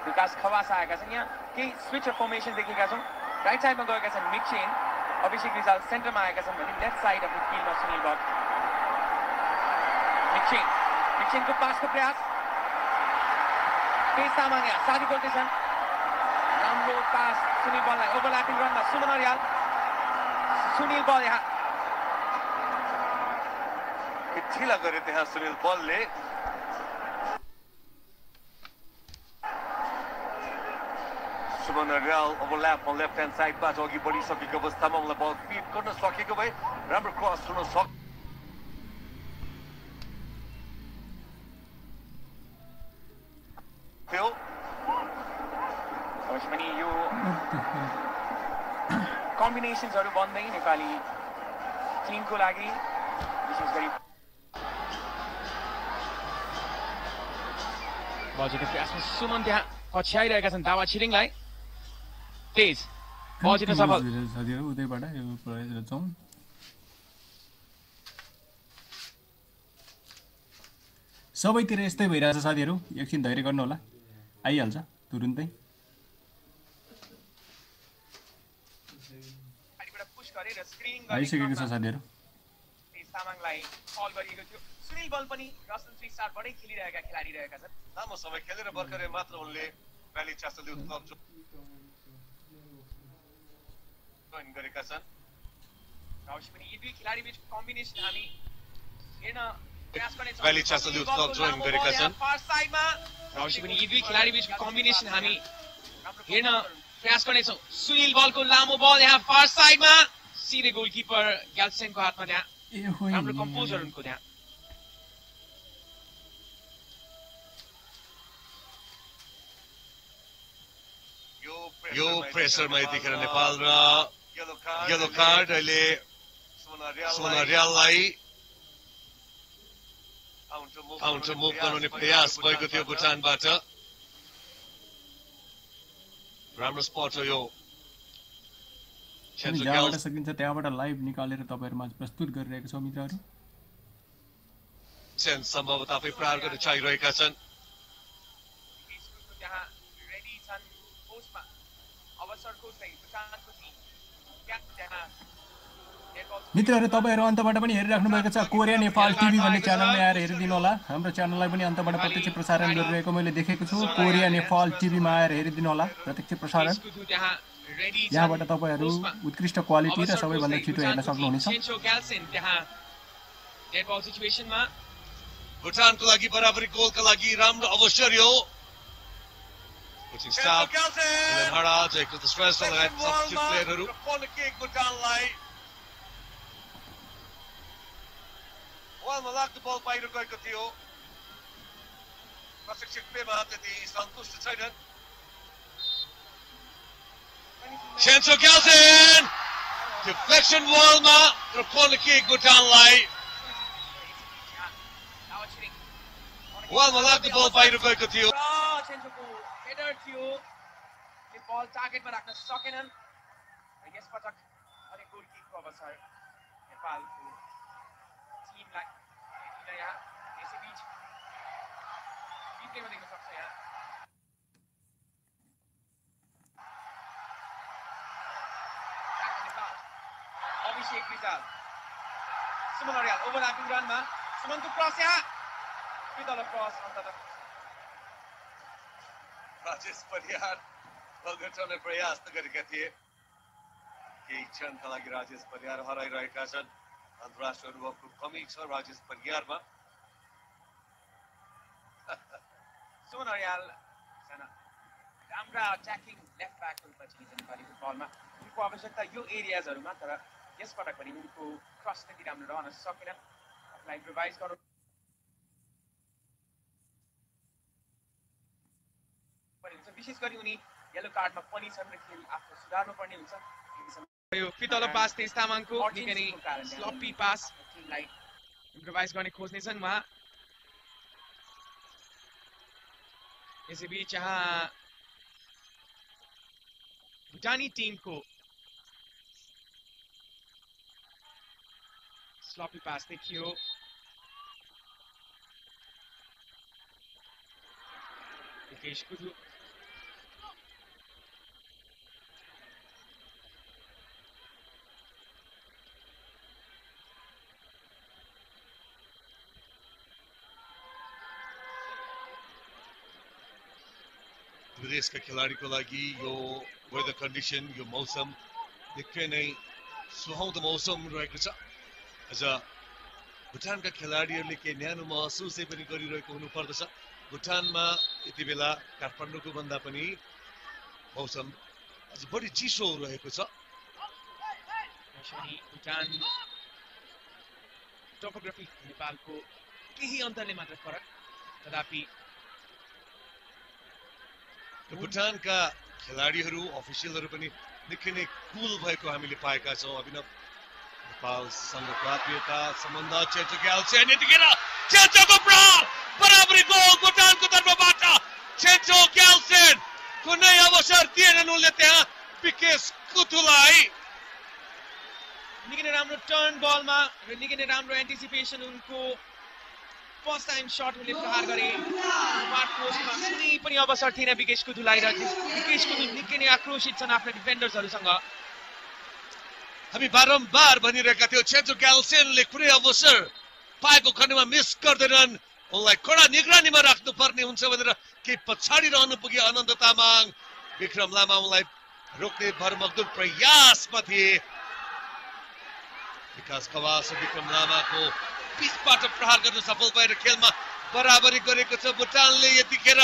विकास खवास आएका छन् यहाँ। केही स्विच फर्मेसन देखेका छौँ, राइट साइडमा गएका छन् मिक्चेन, अभिषेक रिजाल सेन्टरमा आएका छन् भने लेफ्ट साइड आफ्नो फिल्डमा सुनिल बल। मिक्चेन मिक्चेनको पासको प्रयास, तेज तामाङ यहाँ साझी गर्दैछन् राम्रो पास सुनिल बललाई। ओभरल्यापिङ रनमा सुमन अर्याल, सुनिल बल यहाँ ढिला गरे त्यहाँ सुनिल बलले। Suman Aryal overlap on left hand साइडबाट अघि बढिसकेको अवस्थामा उनलाई बल फिट गर्न सकेको भए राम्रो क्रस हुन सक्। त्यो अवश्य पनि यो कम्बिनेसन्सहरू बन्दै नेपाली टिमको लागि, विशेष गरी बजेको प्रयासमा सुमन त्यहाँ पछ्याइरहेका छन् दावा छिरिङलाई। तेज पहुँचने सफल। साथियों उधर पड़ा ये प्राइस रचाऊं। सब इतने रेस्ते बेरा से साथियों एक चिंता ही करने वाला। आई आलसा तुरंत ही। आई से क्या किसा साथियों? सुनील बल पनी राशन थ्री स्टार बड़े खेली रहेगा खिलाड़ी रहेगा सर। ना मौसम खेले रह बार करे मात्र उनले पहले चार साल युद्ध काम गरेका छन्। अवश्य पनि यी दुई खिलाडी बीच कम्बिनेसन हामी हेर्न प्रयास गर्नेछौँ। पहिले चासले उत्सव जोइन गरेका छन्। अवश्य पनि यी दुई खिलाडी बीच कम्बिनेसन हामी हेर्न प्रयास गर्नेछौँ। सुनील बलको लामो बल यहाँ फार साइडमा सिरे गोलकिपर ग्याल्सेनको हातमा त्यहाँ हाम्रो कम्पोजर हुनुको त्यहाँ यो प्रेसरमा यतिखेर नेपाल र येलो कार्ड अहिले सुमन अर्याललाई काउन्टर मुभ बनाउने प्रयास भएको थियो भुटानबाट। राम्रो स्पट हो यो। हामी जहाँबाट सकिन्छ त्यहाँबाट लाइभ निकालेर तपाईहरुमा प्रस्तुत गरिरहेको छौं मित्रहरु। सेन सम्भवतः आफै प्रहार गर्न चाहिरहेका छन्। त्यहाँ रेडी छन् कोचमा अवसर कोच नै भुटानको टिम। मित्रहरु तपाईहरु अन्तबाट पनि हेरिराख्नु भएको छ। कोरिया नेपाल टिभी भन्ने च्यानलमा आएर हेरिदिनु होला। हाम्रो च्यानललाई पनि अन्तबाट प्रत्यक्ष प्रसारण गरिरहेको मैले देखेको छु। कोरिया नेपाल टिभीमा आएर हेरिदिनु होला प्रत्यक्ष प्रसारण। यहाँबाट तपाईहरु उत्कृष्ट क्वालिटी र सबैभन्दा छिटो हेर्न सक्नुहुनेछ। भुटानको लागि बराबरी गोलका लागि राम्रो अवसर यो। Stop. And Hara take the stress on that substitute player Haru. Well, Malak the ball by Rukayko Tio. Prasakshik Pema at the Santos to China. Chencho Gyaltsen! Deflection Walma, Rukoniki Gutanlai. Well, Malak the ball by Rukayko Tio. त्यो बल टार्गेटमा राख्न सकेनन्। यस पटक अनि goal किकको अवसर नेपालको टिमलाई यहाँ यसैबीच जित्ने भनेको सक्छ। यहाँ अभिषेक रिजाल सुमन अर्याल ओभरल्यापिङ रनमा सुमनको क्रस यहाँ विदल क्रस अन्तत राजेश परियार बलगटाउने प्रयास गरेका थिए। केही क्षणका लागि राजेश परियार हराइरहेका छन्। अन्तर्राष्ट्रिय अनुभवको कमी छ राजेश परियारमा। सुमन अर्याल जना राम्रा अट्याकिङ लेफ्ट ब्याक हुन पछि नेपाली फुटबलमा उनको आवश्यकता यो एरियाजहरुमा, तर यसपटक पनि उनको क्रस त्यति राम्रो रहन सकेन। आफूलाई इम्प्रोभाइज गर्नु विशेष गरी उनी येलो कार्डमा पनि छन् र खेल आफू सुधार्नु पर्ने हुन्छ। यो फितलो पास तेज तामाङको निकै स्लपी पास टिमलाई इम्प्रोभाइज गर्ने खोज्ने छन् उहाँ। यसैबीच यहाँ भुटानी टिमको स्लपी पास देखियो। विकेश कुजु विदेश का खिलाड़ी को लगी यो वेदर कंडीशन यो मौसम निकै नै सुहाउँदो मौसम रहेको छ। आज भुटान का खिलाड़ीहरूले के न्यानो महसुसै पनि गरिरहेको हुनुपर्दछ। भुटानमा यति बेला काठमाडौँको भन्दा पनि मौसम आज बढी चिसो रहेको छ। भुटान टोपोग्राफी नेपालको केही अन्तरले मात्र फरक, तथापि भुटान का खिलाडीहरू अफिसियलहरू पनि निकै नै कुल भएको हामीले पाएका छौं। अभिनव नेपालसँग प्राप्यता सम्बन्ध चेन्चो ग्याल्सेन यतिखेर चेन्चोको प्रहार बराबरी गोल भुटानको तर्फबाट। चेन्चो ग्याल्सेन कुनै अवसर दिएनन् उनले। त्यहाँ Bikash Kutulai. निकै राम्रो टर्न बलमा र निकै राम्रो एन्टिसिपेसन उनको फर्स्ट टाइम शटले प्रहार गरे। पार्ट पोस्टमा कुनै पनि अवसर थिएन बिकेश कुधुलाई र बिकेश कुधु निकै नै आक्रोशित छन् आफ्ना डिफेन्डर्सहरुसँग। हामी बारम्बार भनिरहेका थियौ चेन्चो ग्याल्सेनले कुनै अवसर पाएको खण्डमा मिस गर्दैनन्, उनलाई कडा निगरानीमा राख्नु पर्ने हुन्छ भनेर के पछाडी रहनु पुगे अनन्त तामाङ। विक्रम लामा उनलाई रोक्ने भरमग्दुर प्रयासमा थिए। विकास खवास विक्रम लामाको बीचबाट प्रहार गर्न सफल भएर खेलमा बराबरी गरेको छ भुटानले यतिखेर।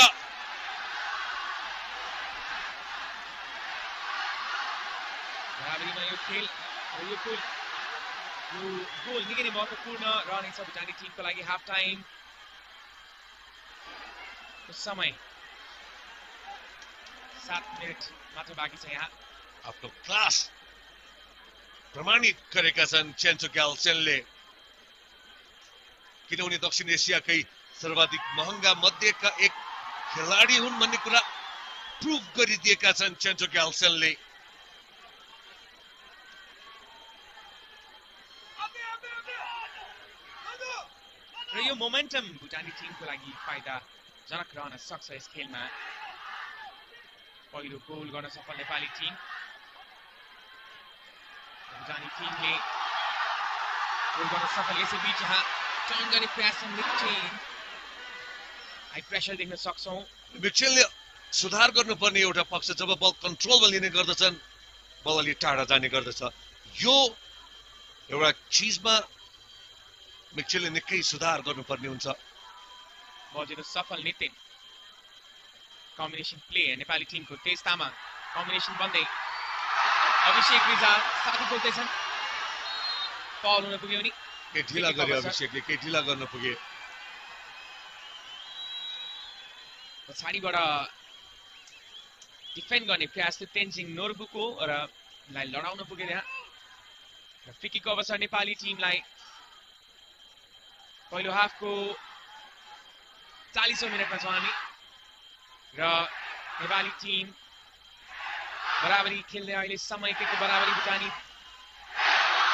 बराबरीमा यो खेल र यो गोल यो गोल निकै नै महत्त्वपूर्ण रहनेछ भुटानी टिमको लागि। हाफ टाइम समय सात मिनट मात्र बाँकी छ। यहाँ आफ्नो क्लास प्रमाणित गरेका छन् चेन्चो ग्याल्सेनले, किनभने दक्षिण एशियाकै सर्वाधिक महँगा मध्येका एक खेलाडी हुन् भन्ने कुरा प्रुभ गरिदिएका छन् चेन्चो ग्याल्सेनले। र यो मोमेन्टम भुटानी टिमको लागि फाइदाजनक रहन सक्छ यस खेलमा। पहिलो गोल गर्न सफल नेपाली टिम। भुटानी टीमले गोल गर्न सफल। यसैबीच यहाँ टर्न गर्ने प्रयासमा मिक्चेन हाई प्रेसर देख्न सक्छौं। मिक्चेनले सुधार गर्नुपर्ने एउटा पक्ष, जब बल कन्ट्रोलमा लिने गर्दछन् बल अलि टाढा जाने गर्दछ। यो एउटा चीजमा मिक्चेनले निकै सुधार गर्नुपर्ने हुन्छ। बजेर सफल नितिन। कम्बिनेसन प्ले नेपाली टिमको। तेज तामाङ कम्बिनेसन बन्दै अभिषेक रिजाल साथी बोल्दैछन्। पाउल हुन पुग्यो नि के ढिला गरे अभिषेकले, के ढिला गर्न पुगे। पछाडीबाट डिफेन्ड गर्ने प्रयास थियो तेन्जिङ नोर्बुको र लाई लडाउन पुगे त्यहाँ। र फ्री किकको अवसर नेपाली टिमलाई। पहिलो हाफको चालीसौं मिनेटमा छौँ हामी र नेपाली टिम बराबरी खेल्ने अहिले समयको बराबरी भुटानी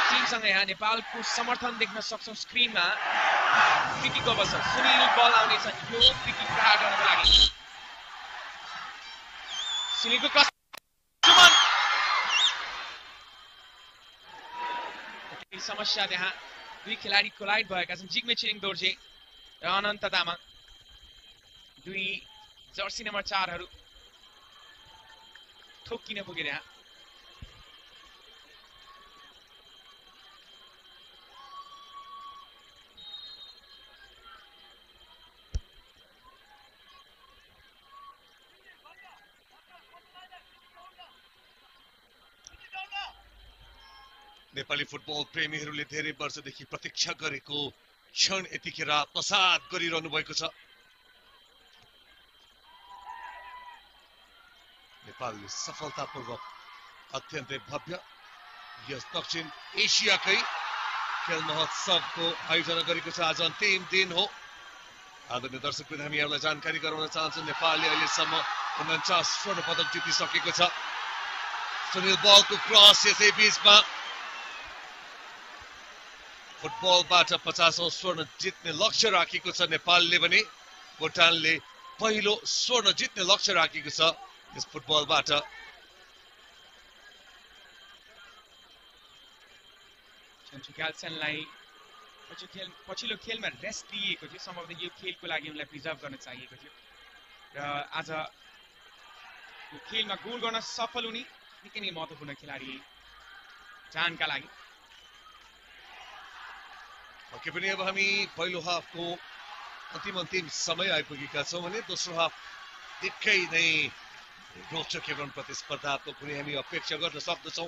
टिमसँग। यहाँ नेपालको समर्थन देख्न सक्छौँ स्क्रिनमा। फ्री किकको अवसर सुनिल बल आउनेछ। यो फ्री किक प्रहार गर्नको लागि सुनिलको क्रस। सुमन समस्या त्यहाँ। दुई खेलाडी कोलाइड भएका छन्, जिग्मे छिरिङ दोर्जे र अनन्त तामाङ, दुई जर्सी नम्बर चारहरू ठोकिन पुगे यहाँ। नेपाली फुटबल प्रेमीहरूले धेरै वर्षदेखि प्रतीक्षा गरेको क्षण यतिखेर प्रसाद गरिरहनु भएको छ। नेपालले सफलतापूर्वक अत्यन्तै भव्य यस दक्षिण एशियाकै खेल महोत्सवको आयोजना गरेको छ। आज अन्तिम दिन हो। आदरणीय दर्शकवृन्द, हामीहरूलाई जानकारी गराउन चाहन्छु नेपालले अहिलेसम्म उन्चास स्वर्ण पदक जितिसकेको छ। सुनिल बलको क्रस यसै बीचमा। फुटबलबाट पचासौं स्वर्ण जित्ने लक्ष्य राखेको छ नेपालले भने भुटानले पहिलो स्वर्ण जित्ने लक्ष्य राखेको छ यस फुटबलबाट। चेन्चो ग्याल्सेनलाई पछि खेल पछिल्लो खेलमा रेस्ट दिएको थियो, सम्भवतः यो खेलको लागि उनलाई प्रिजर्भ गर्न चाहिएको थियो। र आज यो खेलमा गोल गर्न सफल हुने निकै नै महत्त्वपूर्ण खेलाडी जानका लागि। ओके पनि अब हामी पहिलो हाफको अन्तिम अन्तिम समय आइपुगेका छौँ भने दोस्रो हाफ निकै नै रोचक एवं प्रतिस्पर्धात्मक हुने हामी अपेक्षा गर्न सक्दछौँ।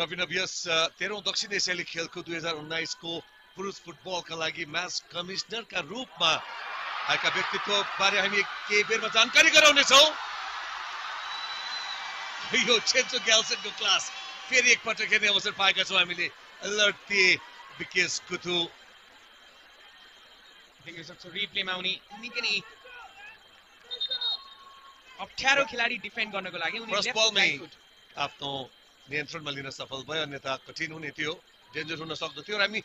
रविनव यस तेह्रौं दक्षिण एसियाली खेलको दुई हजार उन्नाइसको पुरुष फुटबलका लागि म्याच कमिश्नरका रूपमा आएका व्यक्तिको बारे हामी केही बेरमा जानकारी गराउनेछौँ। यो चेन्चो ग्याल्सेनको क्लास फेरि एकपटक हेर्ने अवसर पाएका छौँ हामीले। लड्थे विकेश कुथु रिप्लेमा आउने निकै नै अप्ठ्यारो खेलाडी डिफेन्ड गर्नको लागि आफ्नो नियन्त्रणमा लिन सफल भयो, अन्यथा कठिन हुने थियो, डेन्जर हुन सक्दथ्यो। र हामी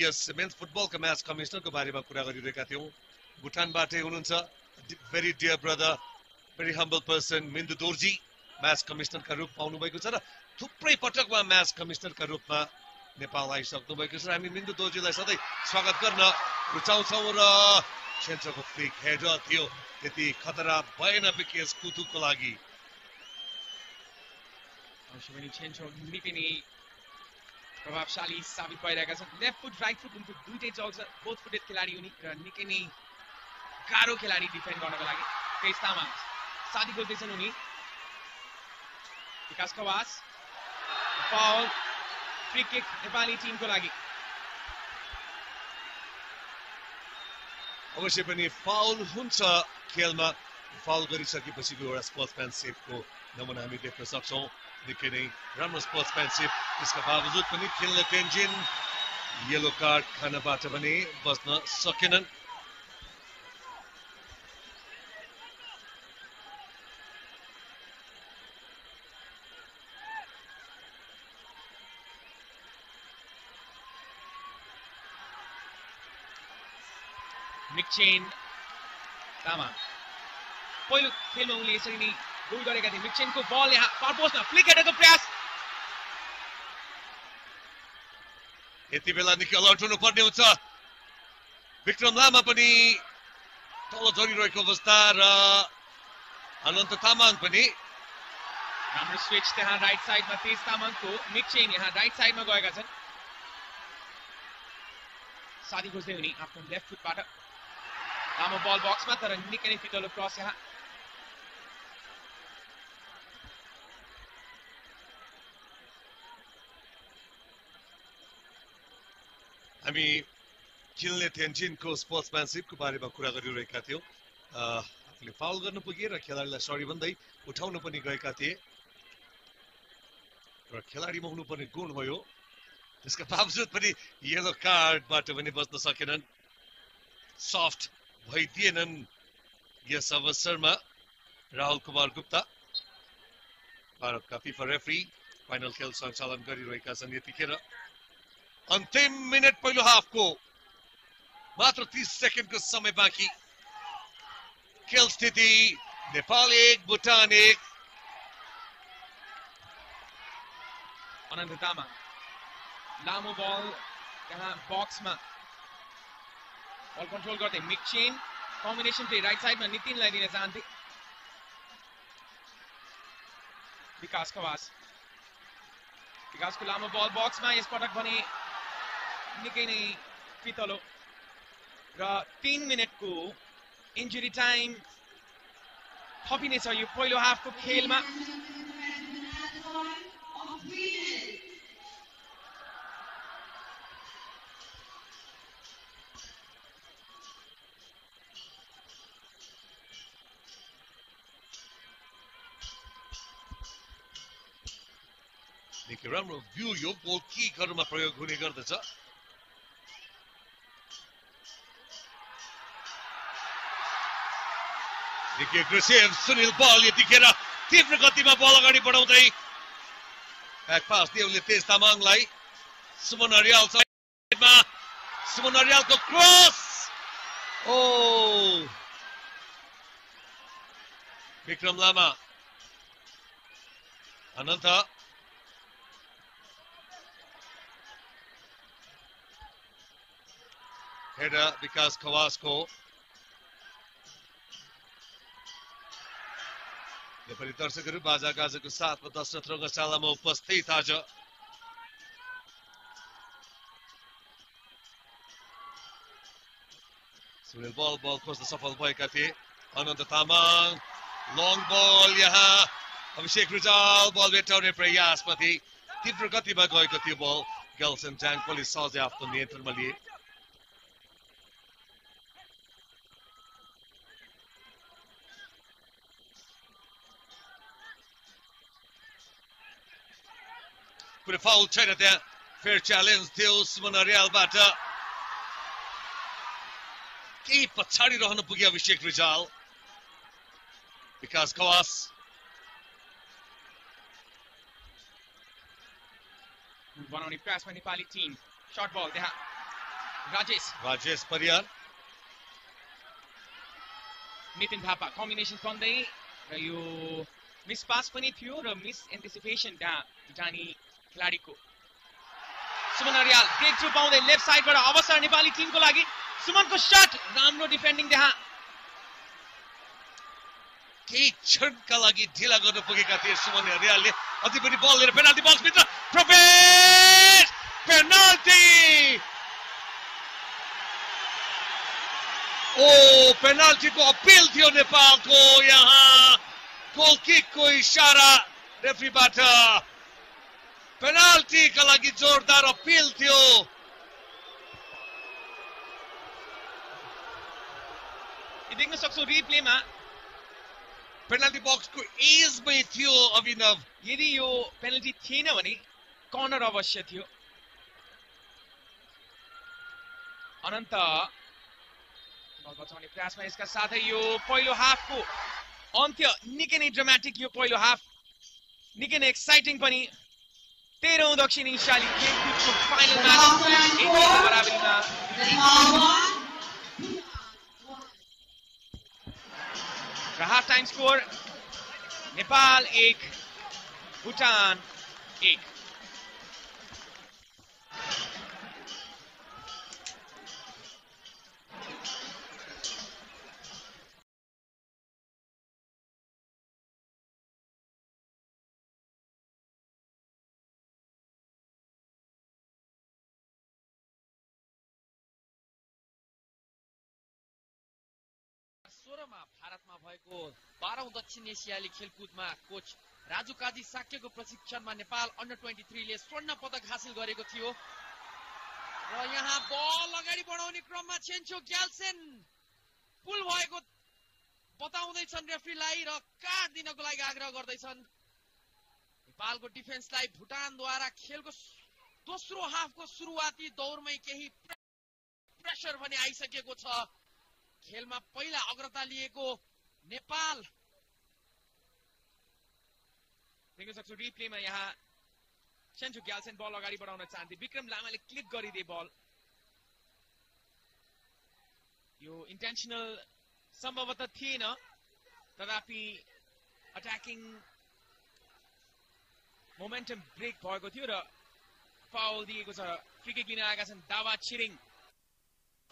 यस मेन्स फुटबलको म्याच कमिसनरको बारेमा कुरा गरिरहेका थियौँ। भुटानबाटै हुनुहुन्छ very dear brother, very humble person Mindu Dorji match कमिसनरका रूप पाउनुभएको छ र थुप्रै पटकमा म्याच कमिसनरका रूपमा नेपाल आइसक्नु भएको छ। हामी मिन्दु दोर्जीलाई सधैँ स्वागत गर्न रुचाउँछौँ। र सेन्टरको फ्लिक हेडर थियो, त्यति खतरा भएन विकेश कुथुको लागि। प्रभावशाली साबित भइरहेका छन्। लेफ्ट फुट राइट फुट उनको दुईटै चल्छ, बोथ फुटेड खेलाडी हुने र निकै नै गाह्रो खेलाडी डिफेन्ड गर्नको लागि। तेज तामाङ साथी खोज्दैछन् उनी। Bikash Khawas foul, free kick Nepali टिमको लागि। अवश्य पनि फाउल हुन्छ खेलमा, फाउल गरिसकेपछिको एउटा स्पोर्ट्सम्यानसिपको नमुना हामी देख्न सक्छौँ। निकै नै राम्रो स्पोर्ट्सम्यानसिप, त्यसका बावजुद पनि खेल्ने तेन्जिन येलो कार्ड खानबाट पनि बस्न सकेनन्। मिक्चेन तामाङ पहिलो खेलमा उनले यसरी नै गोल गरेका थिए। मिक्चेनको बल यहाँ पारपोस्टमा, फ्लिक हेडको प्रयास। यति बेला निकै अलर्ट हुनुपर्ने हुन्छ। विक्रम लामा पनि तल झरिरहेको अवस्था र अनन्त तामाङ पनि। हाम्रो स्विच त्यहाँ राइट साइडमा तेज तामाङको, मिक्चेन यहाँ राइट साइडमा गएका छन्। साथी खोज्दै हुने आफ्नो लेफ्ट फुटबाट लामो बल बक्समा, तर निकै नै फितलो क्रस यहाँ। हामी जिल्ले तेन्जिनको स्पोर्ट्सम्यानसिपको बारेमा कुरा गरिरहेका थियौँ। आफूले फाउल गर्न पुगे र खेलाडीलाई सरी भन्दै उठाउन पनि गएका थिए र खेलाडीमा हुनुपर्ने गुण भयो, त्यसका बावजुद पनि येलो कार्डबाट पनि बच्न सकेनन्, सफ्ट भइदिएनन्। यस अवसरमा राहुल कुमार गुप्ता भारतका फिफा रेफ्री फाइनल खेल सञ्चालन गरिरहेका छन्। यतिखेर अन्तिम मिनट, पहिलो हाफको मात्र तीस सेकेन्डको समय बाँकी। खेल स्थिति नेपाल एक, भुटान एक। अनन्त तामाङ लामो बल यहाँ बक्समा, बल कन्ट्रोल गर्दै मिक्चेन कम्बिनेसन प्ले राइट साइडमा नितिनलाई दिन चाहन्थे। विकास खवास, विकासको लामो बल बक्समा, यसपटक भने निकै नै पितलो। र तीन मिनटको इन्जुरी टाइम थपिनेछ यो पहिलो हाफको खेलमा। निकै राम्रो भ्यू यो गोल किकहरूमा प्रयोग हुने गर्दछ। निकै एग्रेसिभ सुनिल बल यतिखेर, तीव्र गतिमा बल अगाडि बढाउँदै ब्याक पास दिएउले तेज तामाङलाई। सुमन अर्याल साइडमा, सुमन अर्यालको क्रस। ओ विक्रम लामा, अनन्त हेडर विकास खवासको। नेपाली दर्शकहरू बाजा गाजाको साथमा दशरथ रङ्गशालामा उपस्थित आज। सुनिल बल बल खोज्न सफल भएका थिए। अनन्त तामाङ लङ बल यहाँ, अभिषेक रिजाल बल भेट्टाउने प्रयासमाथि तीव्र गतिमा गएको थियो बल। ग्याल्सन जाङपोले सहजै आफ्नो नियन्त्रणमा लिए। With a foul छैन त्यहाँ, fair challenge थियो सुमन अर्यालबाट. केही पछाडी रहन पुग्यो अभिषेक रिजाल. विकास खवास बनाउने प्रयासमा नेपाली टिम. शॉर्ट बल त्यहाँ राजेश राजेश परियार नितिन थापा कम्बिनेसन बन्दै र यो मिस पास पनि थियो र मिस एन्टिसिपेसन त्यहाँ भुटानी खेलाडीको. सुमन अर्याल ब्रेक थ्रु पाउँदै लेफ्ट साइडबाट अवसर नेपाली टिमको लागि. सुमनको शट राम्रो डिफेन्डिङ त्यहाँ. केही क्षणका लागि ढिला गर्न पुगेका थिए सुमन अर्यालले. अझै पनि बल लिएर पेनाल्टी बक्सभित्र प्रवेश. पेनाल्टी. ओ पेनाल्टीको अपिल थियो नेपालको. यहाँ गोल किकको इशारा रेफ्रीबाट. पेनाल्टीका लागि जोरदार अपिल थियो. देख्न सक्छौ रिप्लेमा पेनाल्टी बक्सको एजमै थियो अभिनव. यदि यो पेनाल्टी थिएन भने कर्नर अवश्य थियो. अनन्त बल बचाउने प्रयासमा. यसका साथै यो पहिलो हाफको अन्त्य निकै नै ड्रामाटिक. यो पहिलो हाफ निकै नै एक्साइटिङ पनि. तेह्रौं दक्षिण एसियाली गेमको फाइनल म्याच बराबरीमा. र हाफ टाइम स्कोर नेपाल एक भुटान एक. भारतमा भएको बाह्रौं दक्षिण एसियाली खेलकुदमा कोच राजु काजी साक्यको प्रशिक्षणमा नेपाल अन्डर ट्वेन्टी थ्री ले स्वर्ण पदक हासिल गरेको थियो. र यहाँ बल अगाडि बढाउने क्रममा चेन्चो ग्याल्सेन पुल भएको बताउँदै छन् रेफ्रीलाई र कार्ड दिनको लागि आग्रह गर्दै छन्. नेपालको डिफेन्सलाई भुटानद्वारा खेलको दोस्रो हाफको सुरुवाती दौरमै केही प्रेसर भने आइसकेको छ. खेलमा पहिला अग्रता लिएको नेपाल. देख्न सक्छु रिप्लेमा. यहाँ चेन्चो ग्याल्सेन बल अगाडि बढाउन चाहन्थे. विक्रम लामाले क्लिक गरिदिए बल. यो इन्टेन्सनल सम्भवतः थिएन. तथापि अट्याकिङ मोमेन्टम ब्रेक भएको थियो र फाउल दिएको छ. फ्री किक लिन आएका छन् दावा छिरिङ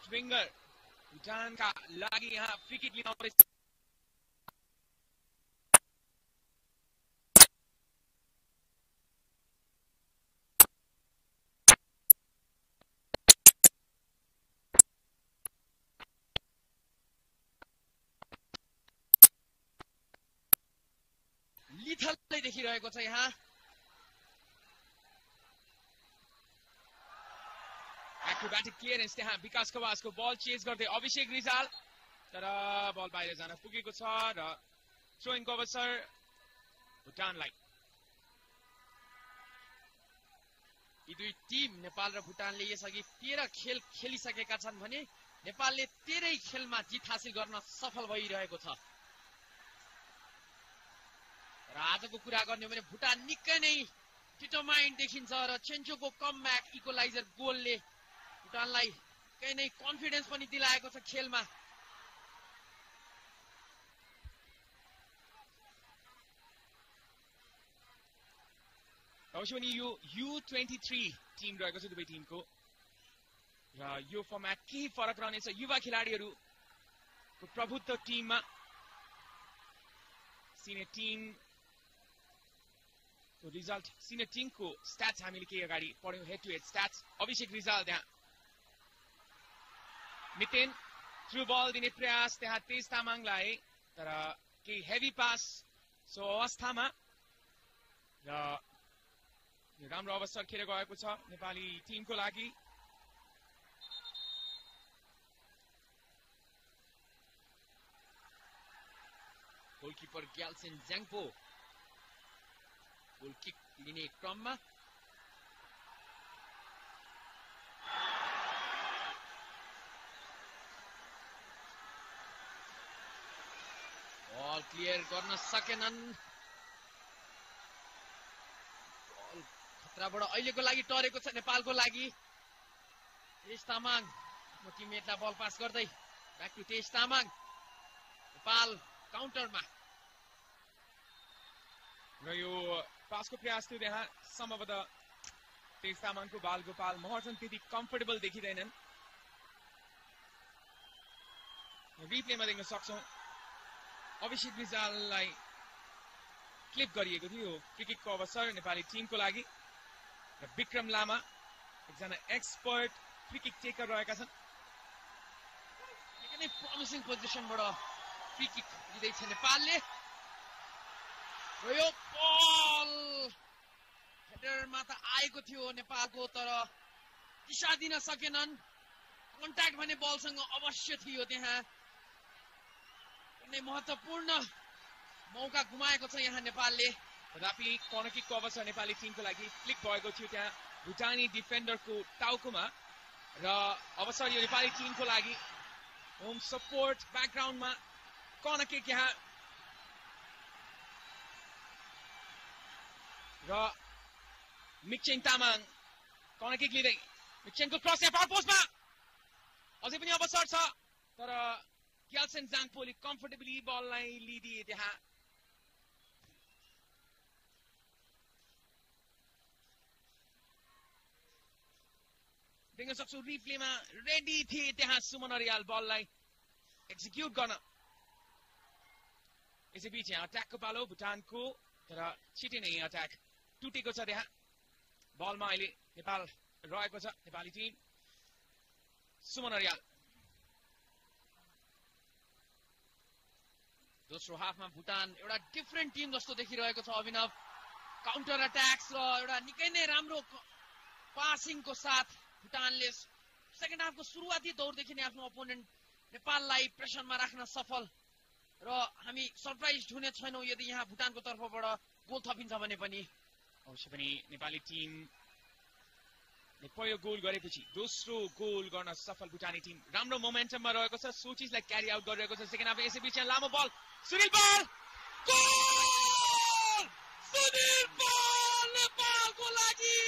स्विङ्गर भुटान का लागि. यहाँ फ्री किक लिन आउँदै लिथलै देखिरहेको छ. यहाँ एक्रोबेटिक क्लियरेन्स त्यहाँ. विकास खवासको बल चेज गर्दै अभिषेक रिजाल, तर बल बाहिर जान पुगेको छ र थ्रोइङ अवसर भुटानलाई. यी दुई टिम नेपाल र भुटानले यसअघि तेह्र खेल खेलिसकेका छन् भने नेपालले तेह्रै खेलमा जित हासिल गर्न सफल भइरहेको छ. र आजको कुरा गर्ने हो भने भुटान निकै नै डिटरमाइन्ड देखिन्छ र चेन्चोको कमब्याक इक्वलाइजर गोलले भुटानलाई कहीँ नै कन्फिडेन्स पनि दिलाएको छ खेलमा. अवश्य पनि यो यु ट्वेन्टी थ्री टिम रहेको छ दुवै टिमको र यो फर्मेट केही फरक रहनेछ. युवा खेलाडीहरूको प्रभुत्व टिममा. सिनियर टिमको रिजल्ट, सिनियर टिमको स्ट्याट्स हामीले केही अगाडि पढ्यौँ. Head to head stats. Abhishek Rijal त्यहाँ. नितिन थ्रु बल दिने प्रयास त्यहाँ तेज तामाङलाई, तर केही हेभी पास सो अवस्थामा. र राम्रो अवसर खेर गएको छ नेपाली टिमको लागि. गोलकिपर ग्याल्सेन ज्याङपो गोल किक लिने क्रममा बल क्लियर गर्न सकेनन्। बल खतराबाट अहिलेको लागि टरेको छ नेपालको लागि। तेज तामाङ टिममेटलाई बल पास गर्दै ब्याक टु तेज तामाङ। नेपाल काउन्टरमा गयो पासको प्रयास थियो त्यहाँ सम्भवतः तेज तामाङको बाल गोपाल महर्जन त्यति कम्फर्टेबल देखिँदैनन्। रिप्लेमा देख्न सक्छौँ अभिषेक रिजाललाई क्लिप गरिएको थियो फ्री किकको अवसर नेपाली टिमको लागि र विक्रम लामा एकजना एक्सपर्ट फ्री किक टेकर रहेका छन्। एकदमै प्रमिसिङ पोजिसनबाट फ्री किक दिँदैछ नेपालले। यो बल हेडरमा त आएको थियो नेपालको तर दिशा दिन सकेनन्। कन्ट्याक्ट भने बलसँग अवश्य थियो त्यहाँ। महत्वपूर्ण मौका गुमाएको छ यहाँ नेपालले। तथापि कर्नर किकको अवसर नेपाली टिमको लागि क्लिक भएको थियो त्यहाँ भुटानी डिफेन्डरको टाउकोमा र अवसर यो नेपाली टिमको लागि। होम सपोर्ट ब्याकग्राउन्डमा कर्नर किक यहाँ र मिक्चेन तामाङ कर्नर किक लिँदै मिक्चेनको क्रस यहाँ फार पोस्टमा अझै पनि अवसर छ तर ग्याल्सेन जाङपोले कम्फर्टेबली बललाई लिदिए त्यहाँ। देख्न सक्छु रिप्लेमा रेडी थिए त्यहाँ सुमन अर्याल बललाई एक्जिक्युट गर्न। यसैबीच यहाँ अट्याकको पालो भुटानको तर छिटै नै अट्याक टुटेको छ त्यहाँ। बलमा अहिले नेपाल रहेको छ नेपाली टिम। सुमन अर्याल दोस्रो हाफमा भुटान एउटा डिफ्रेन्ट टिम जस्तो देखिरहेको छ अभिनव। काउन्टर अट्याक्स र एउटा निकै नै राम्रो पासिङको साथ भुटानले सेकेन्ड हाफको सुरुवाती दौरदेखि नै आफ्नो अपोनेन्ट नेपाललाई प्रेसरमा राख्न सफल र हामी सरप्राइज हुने छैनौँ यदि यहाँ भुटानको तर्फबाट गोल थपिन्छ भने पनि। अवश्य पनि नेपाली टिमले पहिलो गोल गरेपछि दोस्रो गोल गर्न सफल भुटानी टिम। राम्रो मोमेन्टममा रहेको छ सोचिसलाई क्यारी आउट गरिरहेको छ सेकेन्ड हाफ। यसैबीच यहाँ लामो बल सुनिल बाल गोल। सुनिल बाल नेपालको लागि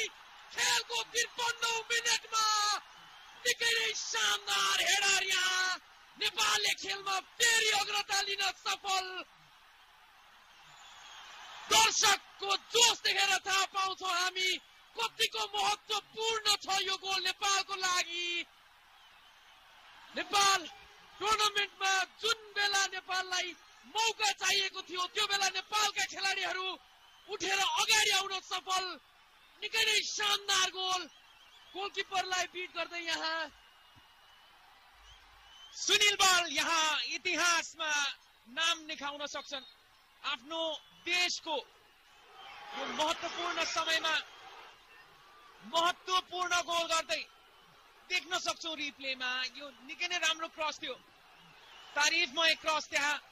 खेलको त्रिपन्नौ मिनेटमा निकै नै शानदार हेडर। यहाँ नेपालले खेलमा फेरि अग्रता लिन सफल। दर्शकको जोस देखेर थाहा पाउँछौँ हामी कतिको महत्त्वपूर्ण छ यो गोल नेपालको लागि। नेपाल टुर्नामेन्टमा जुन बेला नेपाललाई मौका चाहिएको थियो त्यो बेला नेपालका खेलाडीहरू उठेर अगाडि आउन सफल। निकै नै शानदार गोल गोलकिपरलाई बिट गर्दै यहाँ सुनिल बाल यहाँ इतिहासमा नाम लेखाउन सक्छन्। आफ्नो देशको यो महत्त्वपूर्ण समयमा महत्त्वपूर्ण गोल गर्दै देख्न सक्छौँ रिप्लेमा। यो निकै नै राम्रो क्रस थियो तारिफमय क्रस त्यहाँ।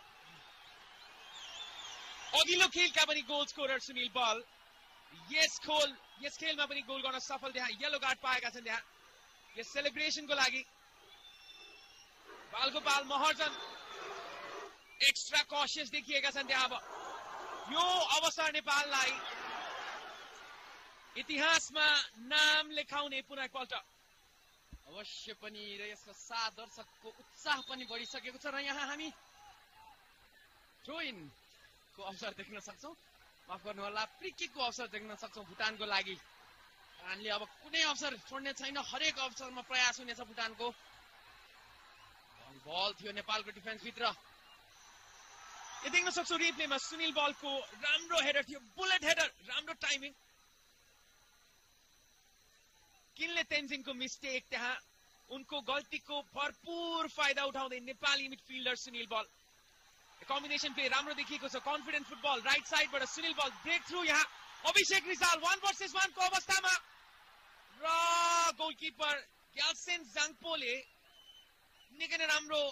अघिल्लो खेलका पनि गोल स्कोरर सुनिल बल यस खोल यस खेलमा पनि गोल गर्न सफल। त्यहाँ येलो कार्ड पाएका छन् त्यहाँ यस सेलिब्रेसनको लागि। बालको बाल महर्जन एक्स्ट्रा कसियस देखिएका छन् त्यहाँ। अब यो अवसर नेपाललाई इतिहासमा नाम लेखाउने पुनः एकपल्ट। अवश्य पनि र यसका साथ दर्शकको उत्साह पनि बढिसकेको छ र यहाँ हामी जोइन को अवसर देख्न सक्छौँ। माफ गर्नुहोला फ्री किकको अवसर देख्न सक्छौँ भुटानको लागि। भुटानले अब कुनै अवसर छोड्ने छैन, हरेक अवसरमा प्रयास हुनेछ भुटानको। बल थियो नेपालको डिफेन्सभित्र। यो देख्न सक्छौँ रिप्लेमा सुनिल बलको राम्रो हेडर थियो, बुलेट हेडर, राम्रो टाइमिङ। किनले तेन्जिङको मिस्टेक त्यहाँ उनको गल्तीको भरपूर फाइदा उठाउँदै Nepali midfielder Sunil Bal. Combination play राम्रो देखिएको छ। कन्फिडेन्ट फुटबल राइट साइडबाट सुनिल बल ब्रेक थ्रु यहाँ अभिषेक रिजाल वान भर्सेस वानको अवस्थामा र गोलकिपर ग्याल्सेन जाङपोले निकै नै राम्रो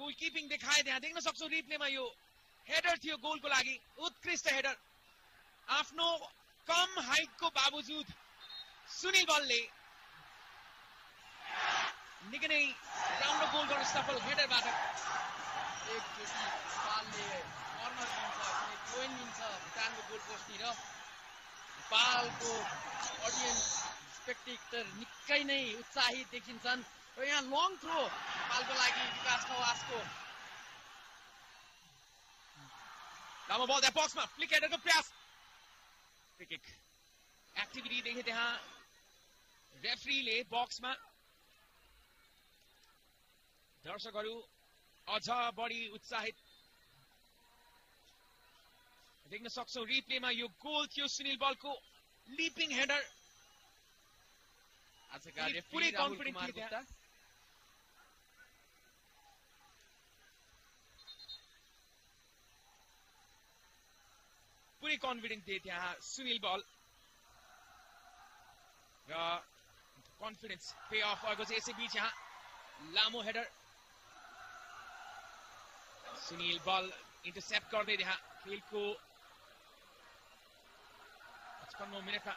गोलकिपिङ देखाए त्यहाँ। देख्न सक्छौँ रिप्लेमा यो हेडर थियो गोलको लागि, उत्कृष्ट हेडर। आफ्नो कम हाइटको बावजुद सुनिल बलले निकै नै राम्रो गोल गर्न सफल हेडरबाट। एक केसी पालले कर्नर दिन्छ अनि पोइन्ट दिन्छ भुटानको गोल पोस्टतिर। पालको अडियन्स स्पेक्टेटर निकै नै उत्साहित देखिन्छन् र यहाँ लङ थ्रो पालको लागि विकास खवासको लामो बल त्यहाँ बक्समा फ्लिक हेडरको प्रयास। क्रिकेट एक्टिभिटी देखे त्यहाँ रेफ्रीले बक्समा। दर्शकहरू अझ बढी उत्साहित देख्न सक्छौ। रिप्लेमा यो गोल थियो सुनील बलको लिपिङ हेडर। आजका पुरै कन्फिडेन्ट थिए। पुरै कन्फिडेन्ट थिए त्यहाँ सुनील बल र कन्फिडेन्स पे अफ भएको छ। यसैबीच यहाँ लामो हेडर सुनील बल इंटरसेप्ट गर्दै त्यहाँ खेलको पचपन्न मिनटमा।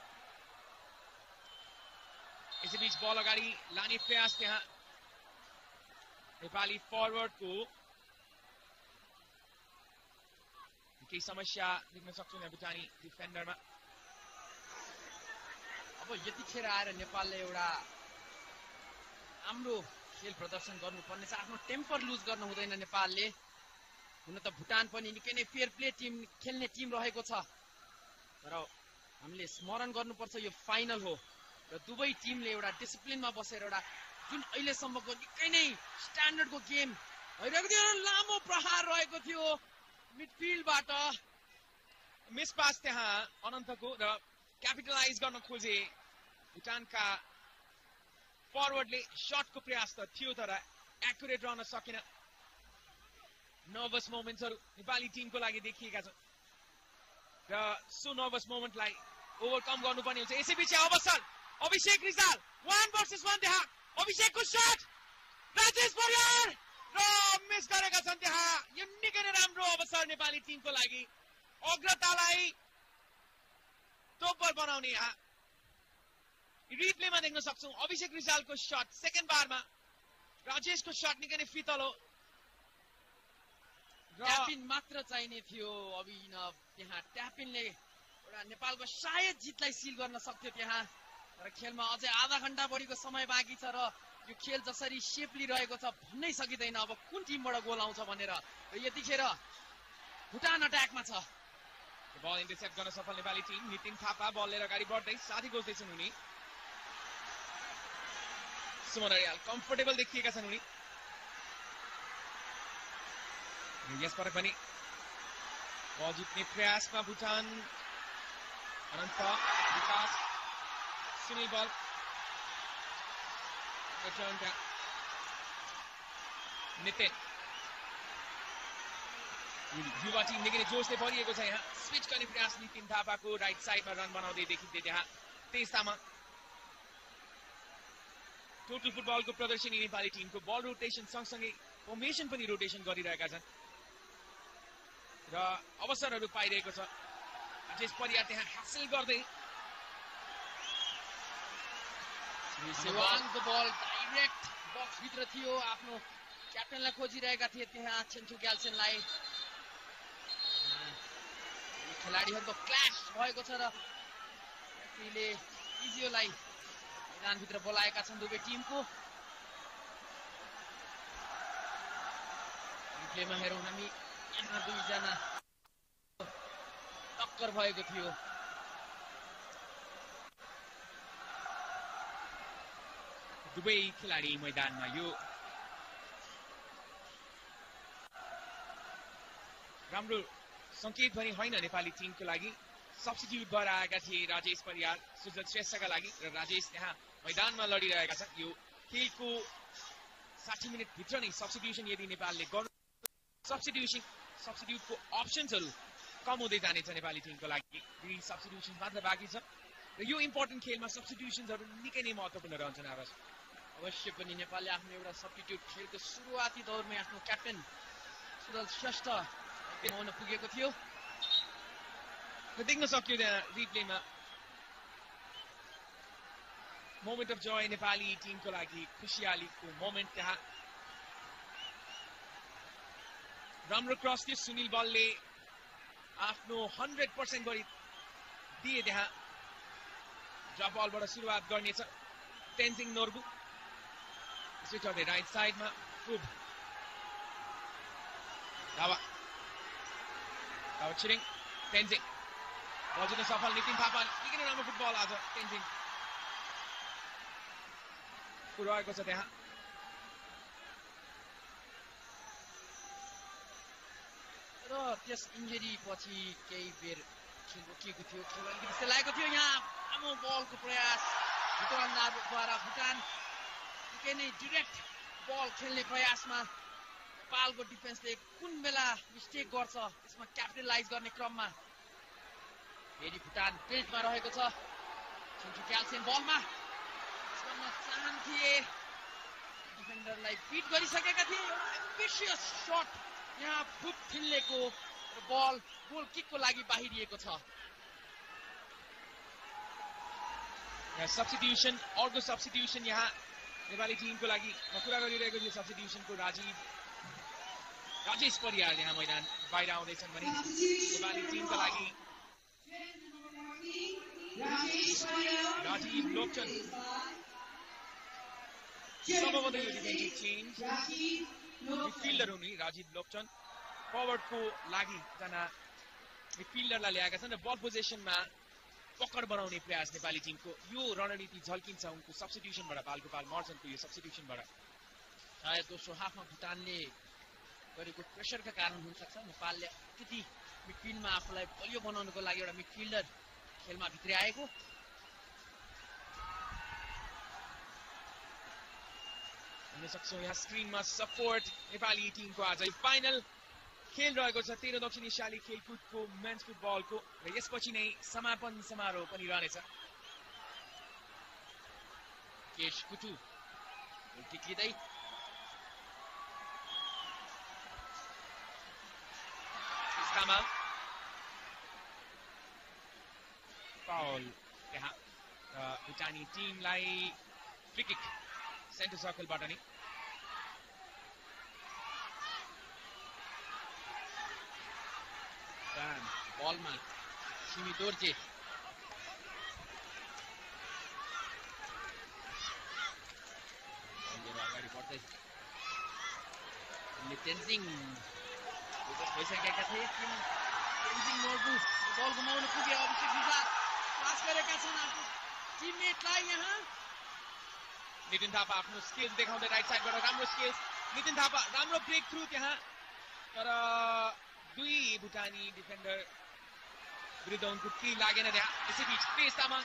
यसैबीच बल अगाडि लाने प्रयास त्यहाँ नेपाली फरवर्डको। केही समस्या देख्न सक्छौँ यहाँ भुटानी डिफेन्डरमा। अब यतिखेर आएर नेपालले एउटा राम्रो खेल प्रदर्शन गर्नुपर्ने छ। आफ्नो टेम्पर लुज गर्न हुँदैन नेपालले। हुन त भुटान पनि निकै नै फेयर प्ले टिम खेल्ने टिम रहेको छ, तर हामीले स्मरण गर्नुपर्छ यो फाइनल हो र दुवै टिमले एउटा डिसिप्लिनमा बसेर एउटा जुन अहिलेसम्मको निकै नै स्ट्यान्डर्डको गेम भइरहेको थियो। लामो प्रहार रहेको थियो मिडफिल्डबाट। मिस पास त्यहाँ अनन्तको र क्यापिटलाइज गर्न खोजे भुटानका फरवर्डले। शटको प्रयास त थियो तर एक्युरेट रहन सकेन। नर्भस मोमेन्ट्सहरू नेपाली टिमको लागि देखिएका छन् र सो नर्भस मोमेन्टलाई ओभरकम गर्नुपर्ने हुन्छ। यसैबीच अवसर Abhishek Rijal one versus one. त्यहाँ अभिषेकको शट राजेश परियार र मिस गरेका छन्। त्यहाँ यो निकै नै राम्रो अवसर नेपाली टिमको लागि। अग्रतालाई टोपर बनाउने यहाँ रिप्लेमा देख्न सक्छौँ। अभिषेक रिजालको शट सेकेन्ड बारमा। राजेशको शट निकै नै फितलो। ट्यापिन मात्र चाहिने थियो अभिनव। त्यहाँ ट्यापिनले एउटा नेपालको सायद जितलाई सिल गर्न सक्थ्यो त्यहाँ। तर खेलमा अझै आधा घण्टा बढीको समय बाँकी छ र यो खेल जसरी सेप लिइरहेको छ भन्नै सकिँदैन अब कुन टिमबाट गोल आउँछ भनेर। र यतिखेर भुटान अट्याकमा छ। बल इन्टरसेप्ट गर्न सफल नेपाली टिम। नितिन थापा बल लिएर अगाडि बढ्दै साथी खोज्दैछन् उनी। सुमन अर्याल कम्फर्टेबल देखिएका छन् उनी। यसपटक पनि बल जित्ने प्रयासमा भुटान। अनन्त विकास सुनील बल नितिन। युवा टिम निकै नै जोसले भरिएको छ। यहाँ स्विच गर्ने प्रयास नितिन थापाको। राइट साइडमा रन बनाउँदै देखिँदै त्यहाँ तेज तामाङ। टोटल फुटबलको प्रदर्शनी नेपाली टिमको। बल रोटेसन सँगसँगै फर्मेसन पनि रोटेसन गरिरहेका छन् र अवसरहरू पाइरहेको छ। राजेश परियार त्यहाँ हासिल गर्दै। सेवाङको बल डाइरेक्ट बक्सभित्र थियो। आफ्नो क्याप्टेनलाई खोजिरहेका थिए त्यहाँ छेन्चो ग्याल्सेनलाई। खेलाडीहरूको क्ल्यास भएको छ र रेफ्रीले फिजियोलाई मैदानभित्र बोलाएका छन् दुवै टिमको। रिप्लेमा हेरौँ हामी। यहाँ दुईजना टक्कर भएको थियो। दुवै खेलाडी मैदानमा। यो राम्रो संकेत पनि होइन नेपाली टिमको लागि। सब्स्टिट्युट भएर आएका थिए राजेश परियार सुजल श्रेष्ठका लागि र राजेश त्यहाँ मैदानमा लडिरहेका छन्। यो खेलको साठी मिनटभित्र नै सब्स्टिट्युसन यदि नेपालले गर्नु सब्स्टिट्युसन सब्स्टिट्युटको अप्सन्सहरू कम हुँदै जानेछ नेपाली टिमको लागि। दुई सब्स्टिट्युसन मात्र बाँकी छ र यो इम्पोर्टेन्ट खेलमा सब्स्टिट्युसन्सहरू निकै नै महत्त्वपूर्ण रहन्छन्। आवाज अवश्य पनि नेपालले आफ्नो एउटा सब्स्टिट्युट खेलको सुरुवाती दौरमै आफ्नो क्याप्टेन सुजल श्रेष्ठ हुन पुगेको थियो र देख्न सकियो त्यहाँ रिप्लेमा। मोमेन्ट अफ जोय नेपाली टिमको लागि। खुसियालीको मोमेन्ट त्यहाँ। राम्रो क्रस थियो सुनील बलले आफ्नो हन्ड्रेड पर्सेन्ट गरी दिए। त्यहाँ ड्रप बलबाट सुरुवात गर्नेछ Tenzing Norbu. Switch on the right साइडमा फुट दावा दावा छिरिङ टेन्जिङ बल्जिन सफल नितिन थापा। निकै नै राम्रो फुटबल आज टेन्जिङ पुर्याएको छ त्यहाँ। त्यस इन्जरी पछि केही बेर खेल रोकिएको थियो, खेल अलिकति जस्तो लागेको थियो। यहाँ आमो बलको प्रयास भुटानद्वारा, भुटान निकै नै डिरेक्ट बल खेल्ने प्रयासमा नेपालको डिफेन्सले कुन बेला मिस्टेक गर्छ त्यसमा क्यापिटलाइज गर्ने क्रममा फेरि भुटान पेल्टमा रहेको छ। छेन्चो ग्याल्सेन बलमा गर्न चाहन्थे, डिफेन्डरलाई बिट गरिसकेका थिए। एउटा एम्बिसियस शट यहाँ फुट थिल्लेको, बल गोल किकको लागि बाहिरिएको छ। यहाँ सब्स्टिट्युसन, अर्को सब्स्टिट्युसन यहाँ नेपाली टिमको लागि म कुरा गरिरहेको छु। सब्स्टिट्युसनको राजीव राजेश परियार यहाँ मैदान बाहिर आउँदैछन् भने नेपाली टिमको लागि राजीव लोकचन सम्भवतः चेन्ज मिडफिल्डर हुने राजीव लोकचन फरवर्डको लागि जना मिडफिल्डरलाई ल्याएका छन् र बल पोजिसनमा पकड बनाउने प्रयास नेपाली टिमको। यो रणनीति झल्किन्छ उनको सब्स्टिट्युसनबाट, पालको पाल मर्चनको यो सब्स्टिट्युसनबाट। सायद दोस्रो हाफमा भुटानले गरेको प्रेसरका कारण हुनसक्छ नेपालले अलिकति मिडफिल्डमा आफूलाई बलियो बनाउनको लागि एउटा मिडफिल्डर खेलमा भित्र आएको। सक्छौँ यहाँ स्क्रिनमा सपोर्ट नेपाली टिमको आज फाइनल खेल रहेको छ तेह्र दक्षिण एसियाली खेलकुदको मेन्स फुटबलको, र यसपछि नै समापन समारोह पनि रहनेछ। केश कुटु टिक्लिँदै पाउल त्यहाँ भुटानी टिमलाई फ्री किक सेन्टर सर्कलबाट नै। बलमा सिमी दोर्जे अगाडि बढ्दै टेन्जिङ भइसकेका थिए। टेन्जिङ नोर्बु बल घुमाउन पुगे, अभिषेक रिजाल पास गरेका छन् आफ्नो टिममेटलाई। यहाँ नितिन थापा आफ्नो स्किल देखाउँदै राइट साइडबाट राम्रो स्किल, नितिन थापा राम्रो ब्रेक थ्रु त्यहाँ। तर दुई भुटानी डिफेन्डर विरुद्ध उनको केही लागेन त्यहाँ। यसैबीच तेज तामाङ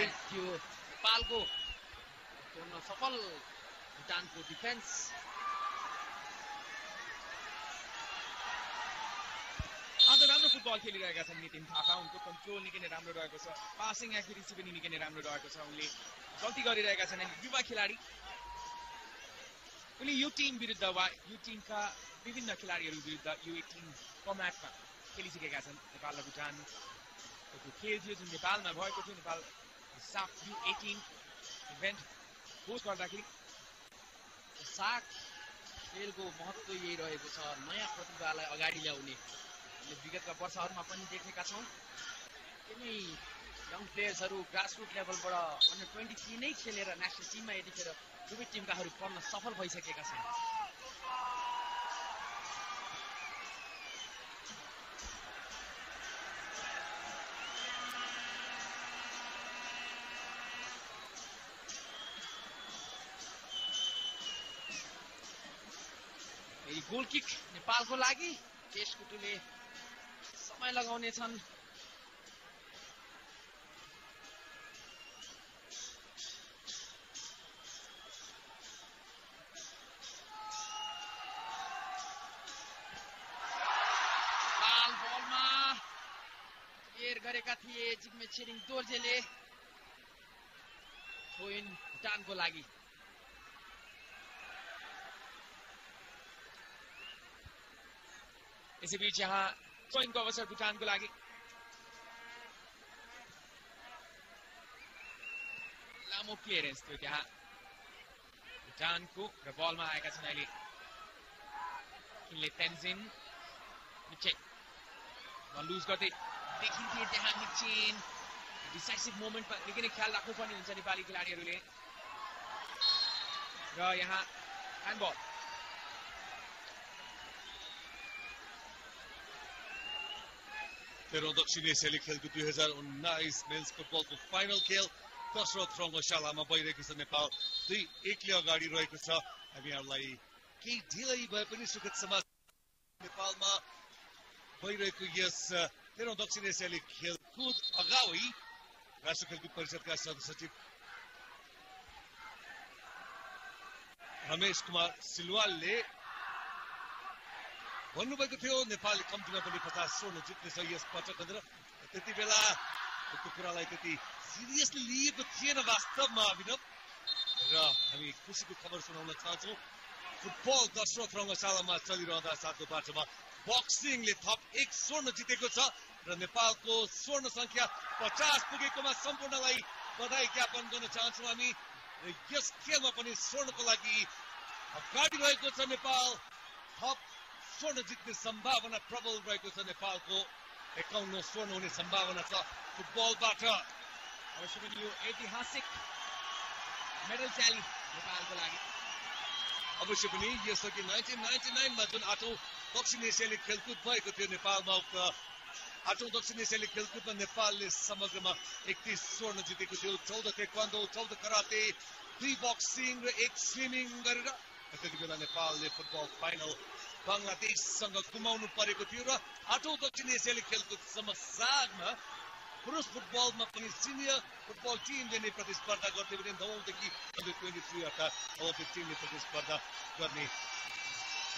नेपालको तोड्न सफल भुटानको डिफेन्स। आज राम्रो फुटबल खेलिरहेका छन् नितिन थापा, उनको कन्ट्रोल निकै नै राम्रो रहेको छ, पासिङ एक्युरेसी पनि निकै नै राम्रो रहेको छ। उनले गल्ती गरिरहेका छन् युवा खेलाडी, उनले यो टिम विरुद्ध वा यो टिमका विभिन्न खेलाडीहरू विरुद्ध यो एक टिम फर्मेटमा खेलिसकेका छन्। नेपाल र भुटानको खेल थियो जुन नेपालमा भएको थियो। Nepal SAFF U eighteen event host गर्दाखेरि साख खेलको महत्त्व यही रहेको छ, नयाँ प्रतिभालाई अगाडि ल्याउने। हामीले विगतका वर्षहरूमा पनि देखेका छौँ किनै यङ प्लेयर्सहरू ग्रासरुट लेभलबाट अन्डर ट्वेन्टी थ्री नै खेलेर नेसनल टिममा यतिखेर दुवै टिमकाहरू पढ्न सफल भइसकेका छन्। फेरि गोल किक नेपालको लागि, केश कुटुले समय लगाउने छन्। जिग्मे छिरिङ दोर्जेले थ्रोइन भुटानको लागि। यसैबीच यहाँ थ्रोइनको अवसर भुटानको लागि। लामो क्लियरेन्स थियो त्यहाँ, Jan Cook र बलमा आएका छन् अहिले उनले तेन्जिन मिचेन बल लुज गर्दै देखिन्थे त्यहाँ मिचेन डिसाइसिभ मोमेन्टमा निकै नै ख्याल राख्नुपर्ने हुन्छ नेपाली खेलाडीहरूले र यहाँ ह्यान्डबल तेह्रौं दक्षिण एसियाली खेलको दुई हजार उन्नाइस मेन्स फुटबलको फाइनल खेल कसरत रङ्गशालामा भइरहेको छ। नेपाल दुई एकले अगाडि रहेको छ। हामीहरूलाई केही ढिलाइ भए पनि सुखद समाचार नेपालमा भइरहेको यस तेह्रौं दक्षिण एसियाली खेलकुद अगावै राष्ट्रिय खेलकुद परिषदका सदस्य सचिव रमेश कुमार सिलवालले भन्नुभएको थियो नेपालले कम्तीमा पनि पचास रन जित्नेछ यस पटक भनेर। त्यति बेला त्यो कुरालाई त्यति सिरियसली लिएको थिएन वास्तवमा अभिनव र हामी खुसीको खबर सुनाउन चाहन्छौँ। फुटबल दशरथ रङ्गशालामा चलिरहँदा साथको बाटोमा बक्सिङले थप एक स्वर्ण जितेको छ र नेपालको स्वर्ण सङ्ख्या पचास पुगेकोमा सम्पूर्णलाई बधाई ज्ञापन गर्न चाहन्छौँ हामी। यस खेलमा पनि स्वर्णको लागि अगाडि रहेको छ नेपाल। थप स्वर्ण जित्ने सम्भावना प्रबल रहेको छ नेपालको। एकाउन्न स्वर्ण हुने सम्भावना छ फुटबलबाट। अवश्य पनि यो ऐतिहासिक मेडल ट्याली नेपालको लागि। अवश्य पनि यसअघि नाइन्टिन नाइन्टी नाइनमा जुन आठौँ दक्षिण एसियाली खेलकुद भएको थियो नेपालमा, उक्त आठौँ दक्षिण एसियाली खेलकुदमा नेपालले समग्रमा एकतिस स्वर्ण जितेको थियो। चौध टेक्वान्डो, चौध कराते, दुई बक्सिङ र एक स्विमिङ गरेर। त्यति बेला नेपालले फुटबल फाइनल बङ्गलादेशसँग गुमाउनु परेको थियो र आठौँ दक्षिण एसियाली खेलकुद समसागमा पुरुष फुटबलमा पनि सिनियर फुटबल टिमले नै प्रतिस्पर्धा गर्थ्यो भने नवौँदेखि अन्डर ट्वेन्टी थ्री अर्थात् ओलम्पिक टिमले प्रतिस्पर्धा गर्ने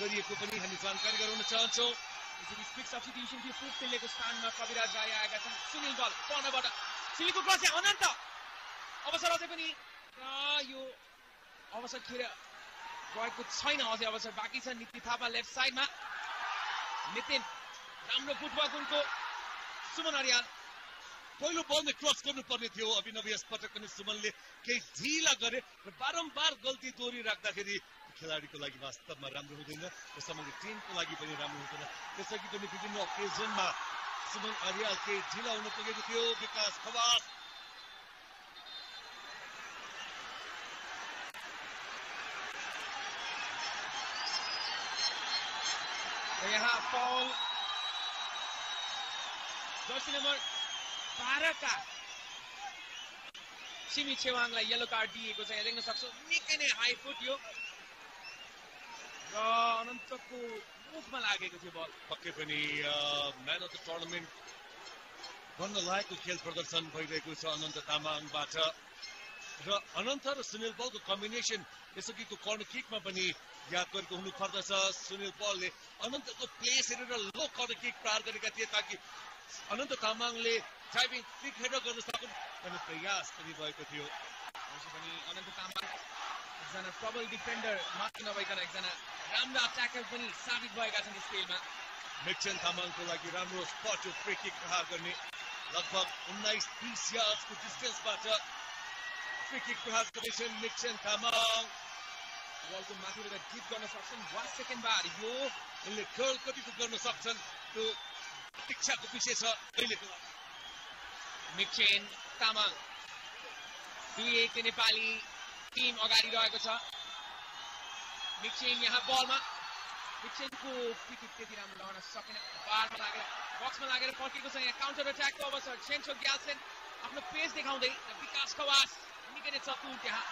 गरिएको पनि हामी जानकारी गराउन चाहन्छौँ। सब्स्टिट्युसन थियो फुट पेलेको स्थानमा कविराज राई आएका छन्। सुनिल बल कर्नरबाट सिलीको क्रस अनन्त अवसर अझै पनि र यो अवसर खेर गएको छैन। अझै अवसर बाँकी छ। नितिन थापा लेफ्ट साइडमा, नितिन राम्रो फुटबल उनको। सुमन अर्याल पहिलो बलले क्रस गर्नुपर्ने थियो अभिनव। यस पटक पनि सुमनले केही ढिला गरे र बारम्बार गल्ती दोहोरिराख्दाखेरि खेलाडीको लागि वास्तवमा राम्रो हुँदैन र समग्र टिमको लागि पनि राम्रो हुँदैन। त्यसअघि पनि विभिन्न अकेजनमा सुमन अर्याल केही ढिला हुन पुगेको थियो। विकास खवास यहाँ पाउल जर्सी नम्बर बाह्र का सिमी छेवाङलाई येलो कार्ड दिएको छ। यहाँ देख्न सक्छौ निकै नै हाई फुट यो र अनन्तको मुखमा लागेको थियो बल। पक्कै पनि म्यान अफ द टुर्नामेन्ट भन्न लायकको खेल प्रदर्शन भइरहेको छ अनन्त तामाङबाट र अनन्त र सुनिल बलको कम्बिनेसन यसअघिको कर्नर किकमा पनि याद गरेको हुनुपर्दछ। सुनिल बलले अनन्तको प्लेस हेरेर लो कर्नर किक प्रहार गरेका थिए ताकि अनन्त तामाङले ड्राइभिङ किक हेड गर्न सकुन् भन्ने प्रयास पनि भएको थियो। अनन्त तामाङ एकजना प्रबल डिफेन्डर मात्र नभइकन एकजना राम्रो अट्याकर पनि साबित भएका छन् यस खेलमा। मिक्चेन तामाङको लागि राम्रो स्पट यो फ्री किक प्रहार गर्ने। लगभग उन्नाइस बिस यार्डको डिस्टेन्सबाट फ्री किक प्रहार गर्दैछन् मिक्चेन तामाङ। बलको माथिबाट गिभ गर्न सक्छन् वा सेकेन्ड बार यो उनले गोल कतिको गर्न सक्छन् त्यो शिक्षाको विषय छ अहिलेको लागि। मिक्चेन तामाङ दुई एक नेपाली टिम अगाडि रहेको छ। मिक्चेन यहाँ बलमा, मिक्चेनको पिटी त्यति राम्रो रहन सकेन। बारमा लागेर बक्समा लागेर पटेको छ। यहाँ काउन्टर अट्याकको अवसर। चेन्चो ग्याल्सेन आफ्नो पेस देखाउँदै र विकास खवास निकै नै चतुर त्यहाँ।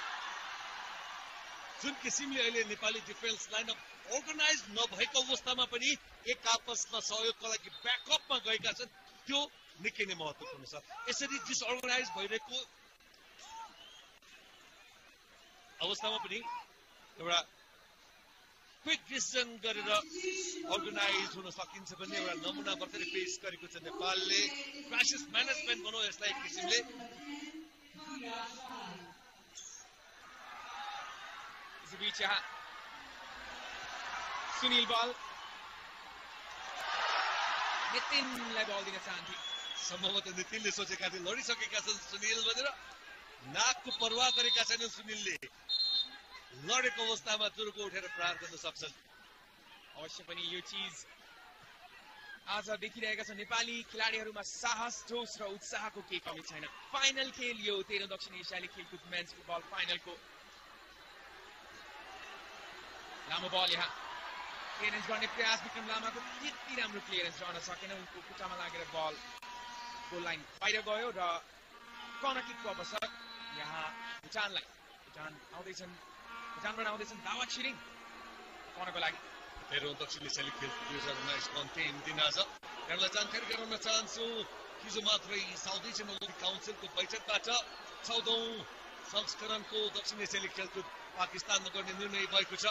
जुन किसिमले अहिले नेपाली डिफेन्स लाइनअप अर्गनाइज नभएको अवस्थामा पनि एक आपसमा सहयोगका लागि ब्याकअपमा गएका छन् त्यो निकै नै महत्त्वपूर्ण छ। यसरी डिसअर्गनाइज भइरहेको अवस्थामा पनि एउटा क्विक डिसिजन गरेर अर्गनाइज हुन सकिन्छ भन्ने एउटा नमुना मात्रै पेश गरेको छ नेपालले। क्राइसिस म्यानेजमेन्ट भनौँ यसलाई एक किसिमले। बीच यहाँ सुनिल बल नितिनलाई बल दिन चाहन्थे। सम्भवतः नितिनले सोचेका थिए लडिसकेका छन् सुनिल भनेर। नाकको परवाह गरेका छैनन् सुनिलले। लडेको अवस्थामा तुरुको उठेर प्रहार गर्न सक्छन्। अवश्य पनि यो चीज आज देखिरहेका छन् नेपाली खेलाडीहरुमा, साहस, जोश र उत्साहको केही कमी छैन। फाइनल खेल यो तेह्रौं दक्षिण एसियाली खेलकुद मेन्स फुटबल फाइनलको। लामो बल यहाँ क्लियरेन्स गर्ने प्रयास, विक्रम लामाको त्यति राम्रो क्लियरेन्स रहन सकेन, उनको खुट्टामा लागेर बल गोल लाइन बाहिर गयो र कर्नर किकको अवसर यहाँ भुटानलाई। भुटान आउँदैछन्, भुटानबाट आउँदैछन् दावा छिरिङ कर्नरको लागि। तेह्रौं दक्षिण एसियाली खेलकुदमा स्पन्टेन दिनाज हामीलाई जानकारी गराउन चाहन्छु। हिजो मात्रै साउथ एसियन ओलम्पिक काउन्सिलको बैठकबाट चौधौं संस्करणको दक्षिण एसियाली खेलकुद पाकिस्तानमा गर्ने निर्णय भएको छ।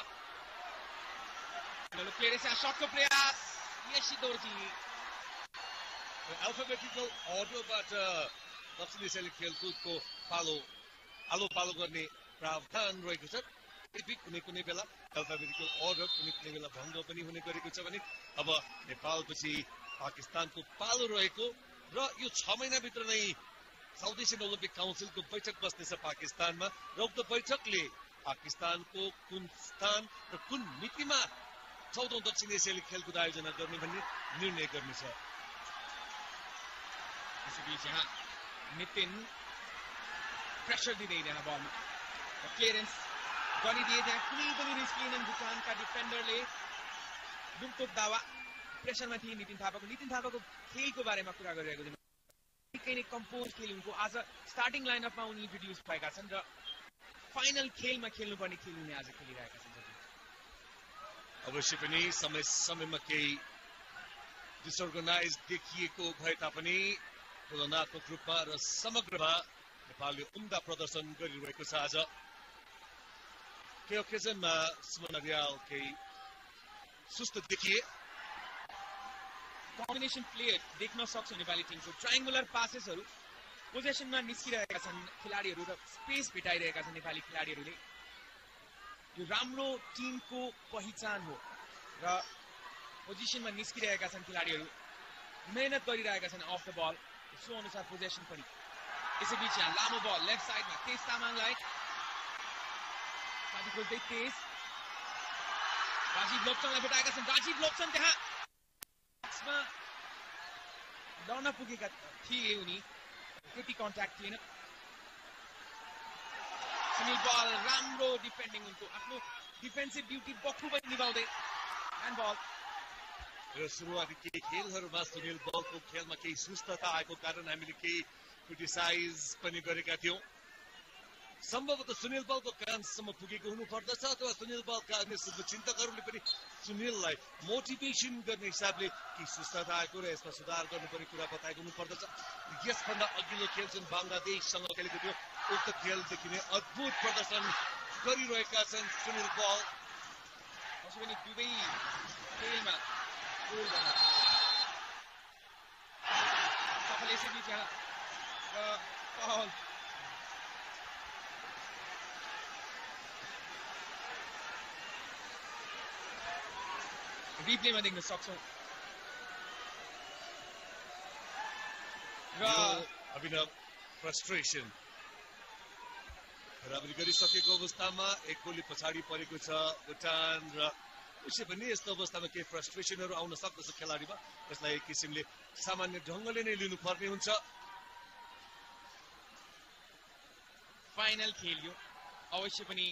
हेलो प्लेयर्स यहाँ शॉटको प्रयास यशी दोर्जी। अल्फाबेटिकल अर्डरबाट दक्षिण एसियाली खेलकुदको पालो आलो पालो गर्ने प्रावधान रहेको छ। यदि कुनै कुनै बेला अल्फाबेटिकल अर्डर कुनै कुनै बेला भङ्ग पनि हुने गरेको छ भने अब नेपालपछि पाकिस्तानको पालो रहेको र यो छ महिनाभित्र नै साउथ एसियन ओलम्पिक काउन्सिलको बैठक बस्नेछ पाकिस्तानमा र उक्त बैठकले पाकिस्तानको कुन स्थान र कुन मितिमा चौधौं दक्षिण एसियाली खेलकुद आयोजना गर्ने भन्ने निर्णय गर्नेछ। यसैबीच यहाँ नितिन प्रेसर दिँदै यहाँ बलमा क्लियरेन्स गरिदिए, त्यहाँ कुनै पनि रिस्क लिएनन् भुटानका डिफेन्डरले। डुमटोप दावा, प्रेसरमा थिए नितिन थापाको। नितिन थापाको खेलको बारेमा कुरा गरिरहेको थियौँ, निकै नै कम्पोज खेल उनको। आज स्टार्टिङ लाइनअपमा उनी इन्ट्रोड्युस भएका छन् र फाइनल खेलमा खेल्नुपर्ने खेल उनी आज खेलिरहेका छन्। अवश्य पनि समय समयमा केही डिसअर्गनाइज देखिएको भए तापनि तुलनात्मक रूपमा र समग्रमा नेपालले उम्दा प्रदर्शन गरिरहेको छ। आज के ओकेजनमा सुमन अर्याल केही सुस्त देखिए। कम्बिनेसन प्लेयर देख्न सक्छ नेपाली टिमको। ट्रायङ्गुलर पासेसहरू पोजेसनमा निस्किरहेका छन् खेलाडीहरू र स्पेस भेटाइरहेका छन् नेपाली खेलाडीहरूले। यो राम्रो टिमको पहिचान हो र पोजिसनमा निस्किरहेका छन् खेलाडीहरू, मेहनत गरिरहेका छन् अफ द बल, सो अनुसार पोजेसन पनि। यसैबीच यहाँ लामो बल लेफ्ट साइडमा तेज तामाङलाई साथी खोज्दै तेज। राजीव लोप्चनलाई भेटाएका छन्। राजीव लोप्चन त्यहाँ लड्न पुगेका थिए उनी, त्यति कन्ट्याक्ट थिएन। सुनील बल राम्रो डिफेन्डिङ, उनको आफ्नो डिफेन्सिभ ड्युटी बखुबरी निभाउँदै एन्ड बल। र सुरुवाती केही खेलहरूमा सुनील बलको खेलमा केही सुस्तता आएको कारण हामीले केही क्रिटिसाइज पनि गरेका थियौँ। सम्भवतः सुनील बलको कामसम्म पुगेको हुनुपर्दछ अथवा सुनील बलका अन्य शुभचिन्तकहरूले पनि सुनीललाई मोटिभेसन गर्ने हिसाबले केही सुस्तता आएको र यसमा सुधार गर्नुपर्ने कुरा बताएको हुनुपर्दछ। यसभन्दा अघिल्लो खेल जुन बङ्गलादेशसँग खेलेको थियो, उक्त खेलदेखि नै अद्भुत प्रदर्शन गरिरहेका छन् सुनील बल। अवश्य पनि दुवै खेलमा गोल गर्न सफल। यसैबीच यहाँ बल रिप्लेमा देख्न सक्छौँ र अभिनव फ्रस्ट्रेसन बराबरी गरिसकेको अवस्थामा एक गोलले पछाडि परेको छ भुटान र उसै पनि यस्तो अवस्थामा केही फ्रस्ट्रेसनहरू आउन सक्दछ खेलाडीमा। यसलाई एक किसिमले सामान्य ढङ्गले नै लिनुपर्ने हुन्छ। फाइनल खेल यो, अवश्य पनि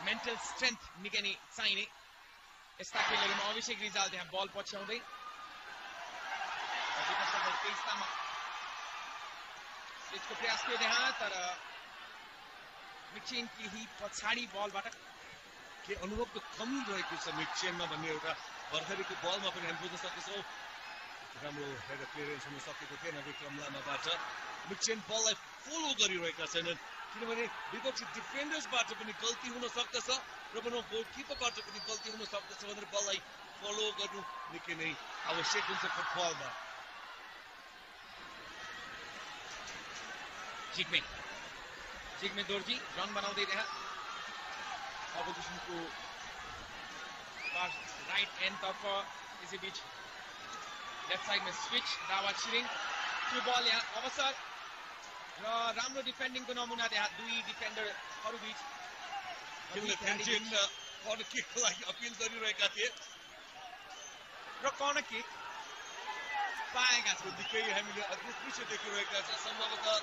मेन्टल स्ट्रेन्थ निकै नै चाहिने यस्ता खेलहरूमा। अभिषेक रिजाल त्यहाँ बल पछ्याउँदै यसको प्रयास थियो त्यहाँ, तर मिक्चेन केही पछाडि बलबाट के अनुभवको कमी रहेको छ मिक्चेनमा भन्ने एउटा भर्खरको बलमा पनि हामी बुझ्न सकेछौँ। राम्रो हेड क्लियरेन्स हुन सकेको थिएन विक्रम लामाबाट। मिक्चेन बललाई फलो गरिरहेका छैनन् किनभने विपक्षी डिफेन्डर्सबाट पनि गल्ती हुन सक्दछ र भनौँ गोलकिपरबाट पनि गल्ती हुन सक्दछ भनेर बललाई फलो गर्नु निकै नै आवश्यक हुन्छ फुटबलमा। जिग्मे जिग्मे दोर्जी रन बनाउँदै त्यहाँ अपोजिसनको राइट एन्डतर्फ। यसैबीच लेफ्ट साइडमा स्विच दावा छिरिङ, त्यो बल यहाँ अवसर राम्रो डिफेन्डिङको नमुना त्यहाँ दुई डिफेन्डरहरु बीच जिल्ला फ्यान्चिन कर्नर किकको लागि अपील गरिरहेका थिए र कर्नर किक पाएका छौं। दिकै हामीले अद्भुत दृश्य देखिरहेका छौं। सम्भवतः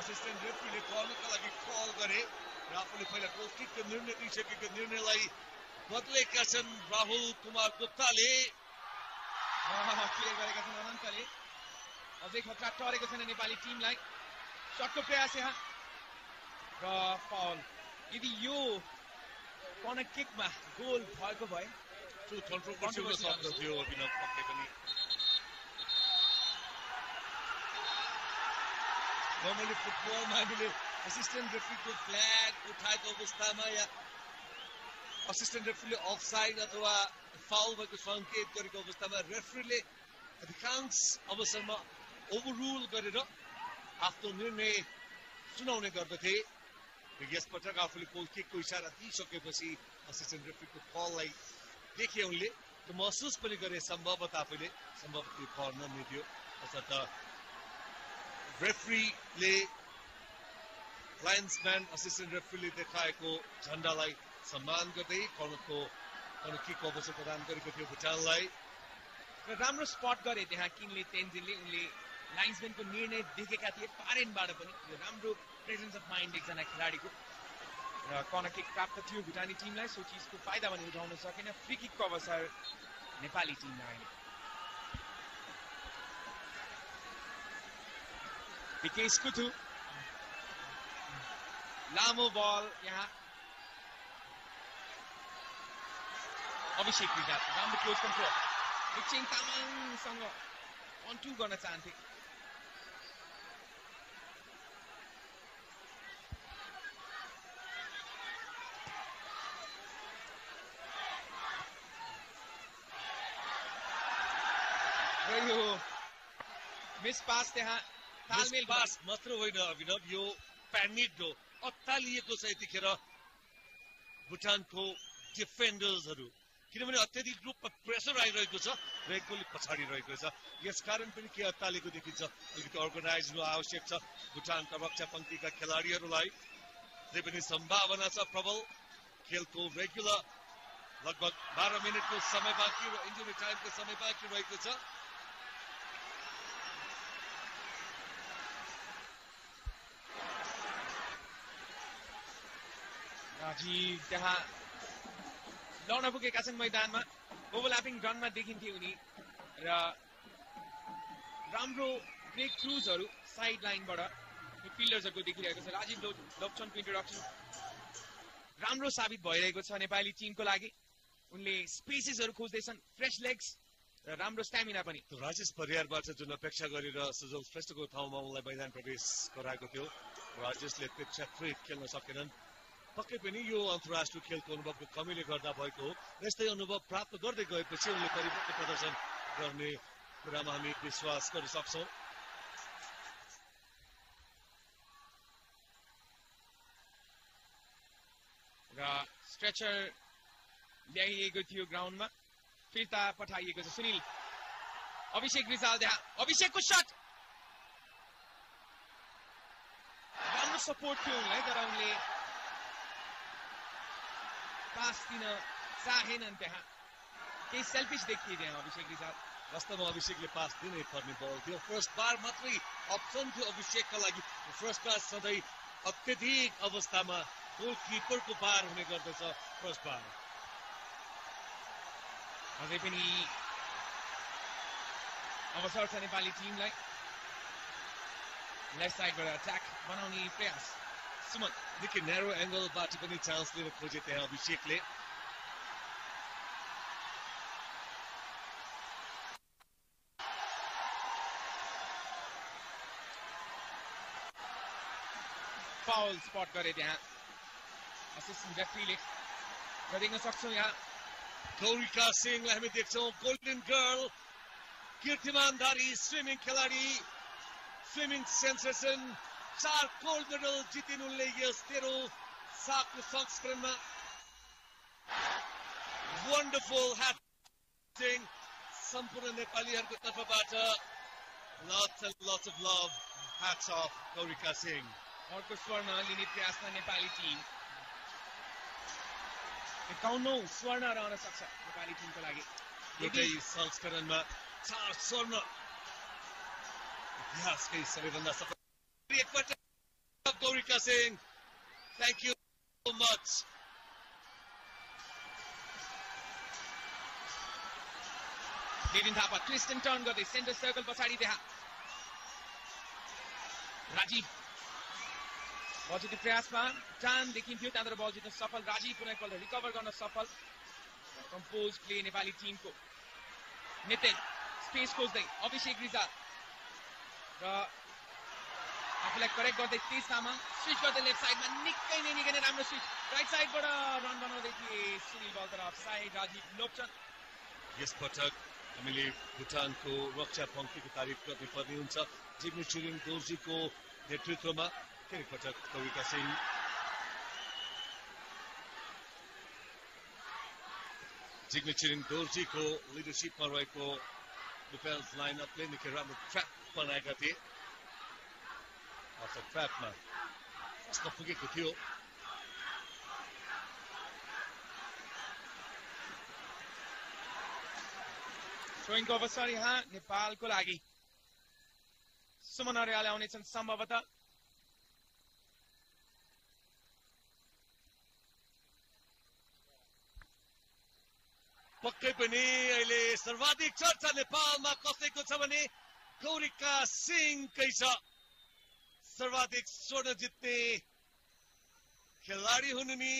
असिस्टेन्ट रेफ्रीले कर्नरको लागि कल गरे र आफूले पहिला गोल किकको निर्णय दिइसकेको निर्णयलाई बदलेका छन् राहुल कुमार गुप्ताले। के गरेका छन् अनन्तले अझै खतरा टरेको छैन नेपाली टिमलाई। शटको प्रयास यहाँ र फाउल। यदि यो कर्नर किकमा गोल भएको भए त्यो कन्ट्रोभर्सियल शब्द थियो अभिनव पक्कै पनि। नर्मली फुटबलमा हामीले असिस्टेन्ट रेफ्रीको फ्ल्याग उठाएको अवस्थामा या असिस्टेन्ट रेफ्रीले अफसाइड अथवा फाउल भएको संकेत गरेको अवस्थामा रेफ्रीले अधिकांश अवसरमा ओभररुल गरेर आफ्नो निर्णय सुनाउने गर्दथे। यसपटक आफूले गोल किकको इशारा दिइसकेपछि असिस्टेन्ट रेफ्रीको कललाई देखे उनले त महसुस पनि गरे सम्भवतः आफूले सम्भवतः त्यो कर्ण नै थियो। अर्थात् रेफ्रीले लायन्सम्यान असिस्टेन्ट रेफ्रीले देखाएको झण्डालाई सम्मान गर्दै कर्णको किकको अवसर प्रदान गरेको थियो भुटानलाई। र राम्रो स्पट गरे त्यहाँ किङले तेन्जिनले। उनले लाइन्सम्यानको निर्णय देखेका थिए पारेनबाट पनि। यो राम्रो प्रेजेन्स अफ माइन्ड एकजना खेलाडीको। र कर्नर किक प्राप्त थियो भुटानी टिमलाई। सो चिजको फाइदा भने उठाउन सकेन। फ्री किकको अवसर नेपाली टिमलाई। विकेश कुथु लामो बल यहाँ अभिषेक रिजाल राम्रो क्लोज कन्ट्रोल। मिक्चेन तामाङसँग कन्ट्यु गर्न चाहन्थे। मिस पास त्यहाँ तालमेल पास मात्र होइन अभिनव, यो प्यानिड हो अत्तालिएको छ यतिखेर भुटानको डिफेन्डर्सहरू, किनभने अत्यधिक रूपमा प्रेसर आइरहेको छ र एकले पछाडि रहेको छ। यसकारण पनि के अत्तालिएको देखिन्छ। अलिकति अर्गनाइज हुनु आवश्यक छ भुटानका रक्षा पङ्क्तिका खेलाडीहरूलाई। जे पनि सम्भावना छ प्रबल। खेलको रेगुलर लगभग बाह्र मिनटको समय बाँकी र इन्जुरी टाइमको समय बाँकी रहेको छ। राजीव त्यहाँ लड्न पुगेका छन् मैदानमा। ओभरल्यापिङ रनमा देखिन्थे उनी र राम्रो ब्रेक थ्रुजहरू साइड लाइनबाट पिलर्सहरूको देखिरहेको छ। राजीव लोप्चनको इन्ट्रोडक्सन राम्रो साबित भइरहेको छ नेपाली टिमको लागि। उनले स्पेसेसहरू खोज्दैछन्, फ्रेस लेग्स र राम्रो स्ट्यामिना पनि। राजेश परियारबाट जुन अपेक्षा गरेर सुजल श्रेष्ठको ठाउँमा उनलाई मैदान प्रवेश गराएको थियो, राजेशले अपेक्षाकृत खेल्न सकेनन्। पक्कै पनि यो अन्तर्राष्ट्रिय खेलको अनुभवको कमीले गर्दा भएको हो। यस्तै अनुभव प्राप्त गर्दै गएपछि उनले परिपक्व प्रदर्शन गर्ने कुरामा हामी विश्वास गर्न सक्छौँ। र स्ट्रेचर ल्याइएको थियो ग्राउन्डमा, फिर्ता पठाइएको छ। सुनिल अभिषेक रिजाल त्यहाँ अभिषेकको शट राम्रो सपोर्ट थियो उनलाई, तर उनले पास दिन चाहेनन्। त्यहाँ केही सेल्फिस देखिए त्यहाँ अभिषेक रिजाल। वास्तवमा अभिषेकले पास दिनै पर्ने बल थियो। फर्स्ट बार मात्रै अप्सन थियो अभिषेकका लागि। फर्स्ट बार सधैँ अत्यधिक अवस्थामा गोल किपरको पार हुने गर्दछ फर्स्ट बार। अझै पनि अवसर छ नेपाली टिमलाई। लेफ्ट साइडबाट अट्याक बनाउने प्रयास। सुमन निकै न्यारो एङ्गलबाट पनि चान्स लिएर खोजे त्यहाँ अभिषेकले। फाउल स्पट गरे त्यहाँ असिस्टेन्ट रेफ्रीले। र देख्न सक्छौँ यहाँ गौरिका सिंहलाई हामी देख्छौँ। गोल्डन गर्ल कीर्तिमानधारी स्विमिङ खेलाडी, स्विमिङ सेन्सेसन, चार गोल्ड मेडल जितिन् उनले यस तेह्र सातको संस्करणमा। वन्डरफुल ह्याटिङ सम्पूर्ण नेपालीहरूको तर्फबाट। Lots and lots of love hats off, Kaurika Singh. Or Swarna Lini Prasna Nepali team. fifty-one Swarna Rana Saksa Nepali team ko lagi. Today Sanskaran ma four Swarna. Yes, ke sabibanda safal. Ekpata Kaurika Singh. Thank you so much. Nitin Thapa twist and turn गर्दै centre circle पछाडी देखा राजीव बल जित्ने प्रयासमा टान देखिन्थ्यो त्यहाँबाट बल जित्न सफल राजीव पुनः एकपल्ट रिकभर गर्न सफल कम्पोज प्ले नेपाली टिमको नितिन स्पेस खोज्दै अभिषेक रिजाल र आफूलाई करेक्ट गर्दै तेज तामाङ स्विच गर्दै लेफ्ट साइडमा निकै नै निकै नै राम्रो स्विच राइट साइडबाट रन बनाउँदै थिए सुनील बल तर अफसाइड राजीव लोप्छन् यस पटक हामीले भुटानको रक्षा पङ्क्तिको तारिफ गर्नुपर्ने हुन्छ जिग्मे छिरिङ दोर्जीको नेतृत्वमा फेरि पटक कविका सिंह जिग्मे छिरिङ दोर्जीको लिडरसिपमा रहेको डिफेन्स लाइनअपले निकै राम्रो ट्र्याप बनाएका थिए अर्थात् ट्र्यापमा फस्न पुगेको थियो को अवसर यहाँ नेपालको लागि सुमन अर्याल आउनेछन् सम्भवतः पक्कै पनि अहिले सर्वाधिक चर्चा नेपालमा कसैको छ भने गौरिका सिंहकै छ सर्वाधिक स्वर्ण जित्ने खेलाडी हुनु नि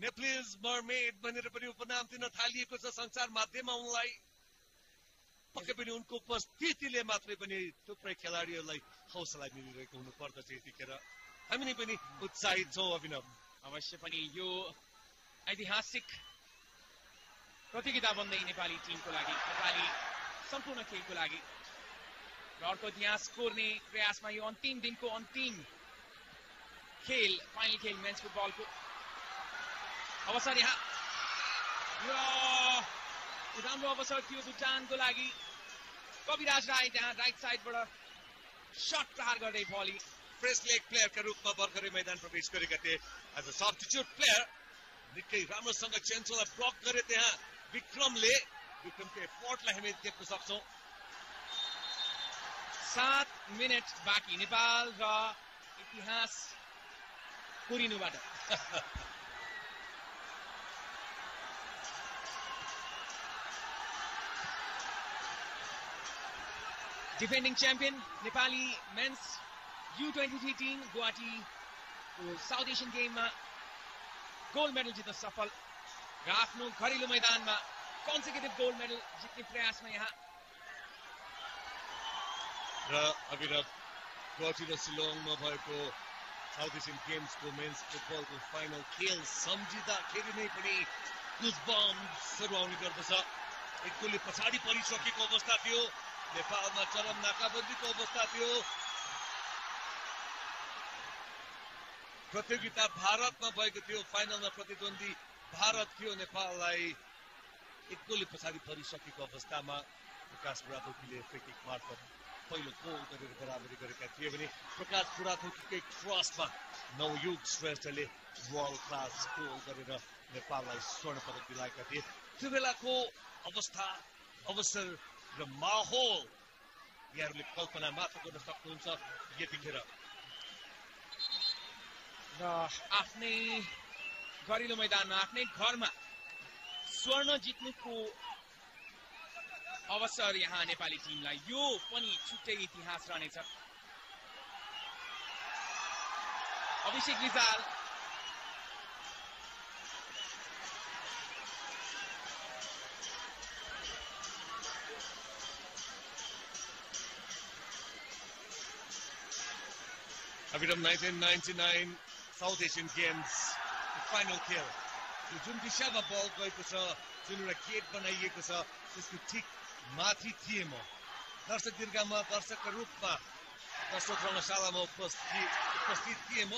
Nepalese mermaid भनेर पनि उपनाम दिन थालिएको छ संसार माध्यममा उनलाई पक्कै पनि उनको उपस्थितिले मात्रै पनि थुप्रै खेलाडीहरूलाई हौसला दिइरहेको हुनुपर्दछ यतिखेर हामी पनि उत्साहित छौँ अभिनव अवश्य पनि यो ऐतिहासिक प्रतियोगिता बन्दै नेपाली टिमको लागि नेपाली सम्पूर्ण खेलको लागि र अर्को इतिहास कोर्ने प्रयासमा यो अन्तिम दिनको अन्तिम खेल फाइनल खेल मेन्स फुटबलको अवसर यहाँ यो राम्रो अवसर थियो भुटानको लागि कविराज राई त्यहाँ राइट साइडबाट शट प्रहार गर्दै भली फ्रेस लेग प्लेयरका रूपमा भर्खरै मैदान प्रवेश गरेका थिए एज अ सब्स्टिट्युट प्लेयर निकै राम्रोसँग चेन्चोलाई ब्लक गरे त्यहाँ विक्रमले विक्रमको एफर्टलाई हामी देख्न सक्छौँ सात मिनट बाँकी नेपाल र इतिहास कोरिनुबाट Defending champion, Nepali men's U twenty-three team, Guwahati, South Asian game ma gold medal jitna safal. Afno gharilo maidan ma consecutive gold medal jitne prayas ma yaha. Ra Abhirab, Guwahati ra Shillong ma bhayeko South Asian Games ko men's football ko final khel samjida kheli nai pani goosebumps sarwaune gardacha. Ek golle pachadi parisakeko avastha thiyo. नेपालमा चरम नाकाबन्दीको अवस्था थियो प्रतियोगिता भारतमा भएको थियो फाइनलमा प्रतिद्वन्दी भारत थियो नेपाललाई एक गोलले पछाडी परिसकेको अवस्थामा प्रकाश बुढाथोकीले फ्रीकिक मार्फत पहिलो गोल गरेर बराबरी गरेका थिए भने प्रकाश बुढाथोकीकै क्रसमा नवयुग श्रेष्ठले वर्ल्ड क्लास गोल गरेर नेपाललाई स्वर्ण पदक दिलाएका थिए त्यो बेलाको अवस्था अवसर र माहौल यहाँहरूले कल्पना मात्र गर्न सक्नुहुन्छ यतिखेर र आफ्नै घरेलु मैदानमा आफ्नै घरमा स्वर्ण जित्नुको अवसर यहाँ नेपाली टिमलाई यो पनि छुट्टै इतिहास रहनेछ Abhishek Rijal अभिरम nineteen ninety-nine South Asian Games final खेल यो जुन दिशामा बल गएको छ जुन एउटा गेट बनाइएको छ त्यसको ठिक माथि थिए म दर्शक दीर्घामा दर्शकका रूपमा दर्शक रङ्गशालामा उपस्थित उपस्थित थिए म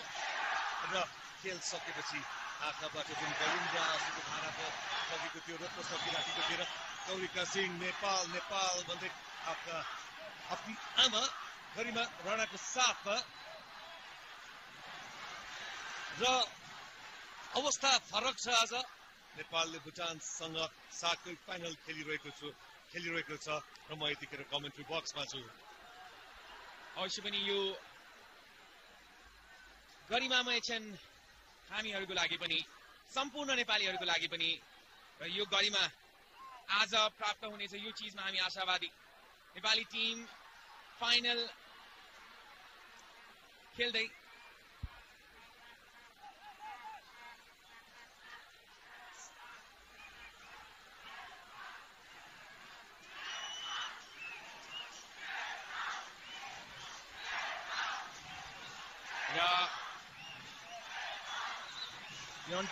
र खेल सकेपछि आँखाबाट जुन गलिन्दा आँसुको धारा बगेको थियो र प्रसव राखेको थिएर गौरिका सिंह नेपाल नेपाल भन्दै आफ्ना आफ्नी आमा गरिमा राणाको साथमा र अवस्था फरक छ। आज नेपालले भुटानसँग सातै फाइनल खेलिरहेको छ खेलिरहेको छ र म यतिखेर कमेन्ट्री बक्समा छु। अवश्य पनि यो गरिमामय क्षण हामीहरूको लागि पनि सम्पूर्ण नेपालीहरूको लागि पनि र यो गरिमा आज प्राप्त हुनेछ, यो चीजमा हामी आशावादी। नेपाली टिम फाइनल खेल्दै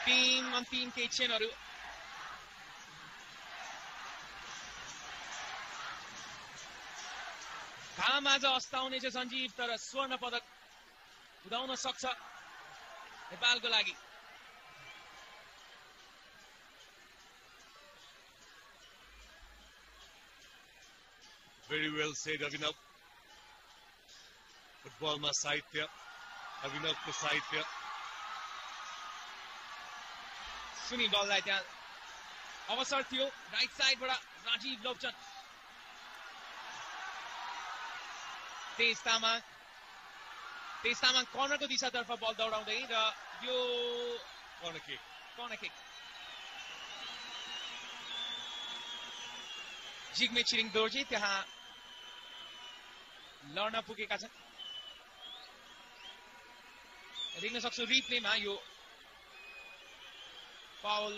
टीम अंतिम के क्षण घाम आज अस्ताउने संजीव, तर स्वर्ण पदक उदाउन सक्छ नेपालको लागि। Very well said Abhinav. फुटबलमा साहित्य, अभिनवको साहित्य। सुनिल बललाई त्यहाँ अवसर थियो, राइट साइडबाट राजीव लोपचन्द। तेज तामाङ तेज तामाङ कर्नरको दिशातर्फ बल दौडाउँदै र यो corner kick corner kick Jigme Tshering Dorji त्यहाँ लड्न पुगेका छन्। देख्न सक्छु रिप्लेमा यो पाउल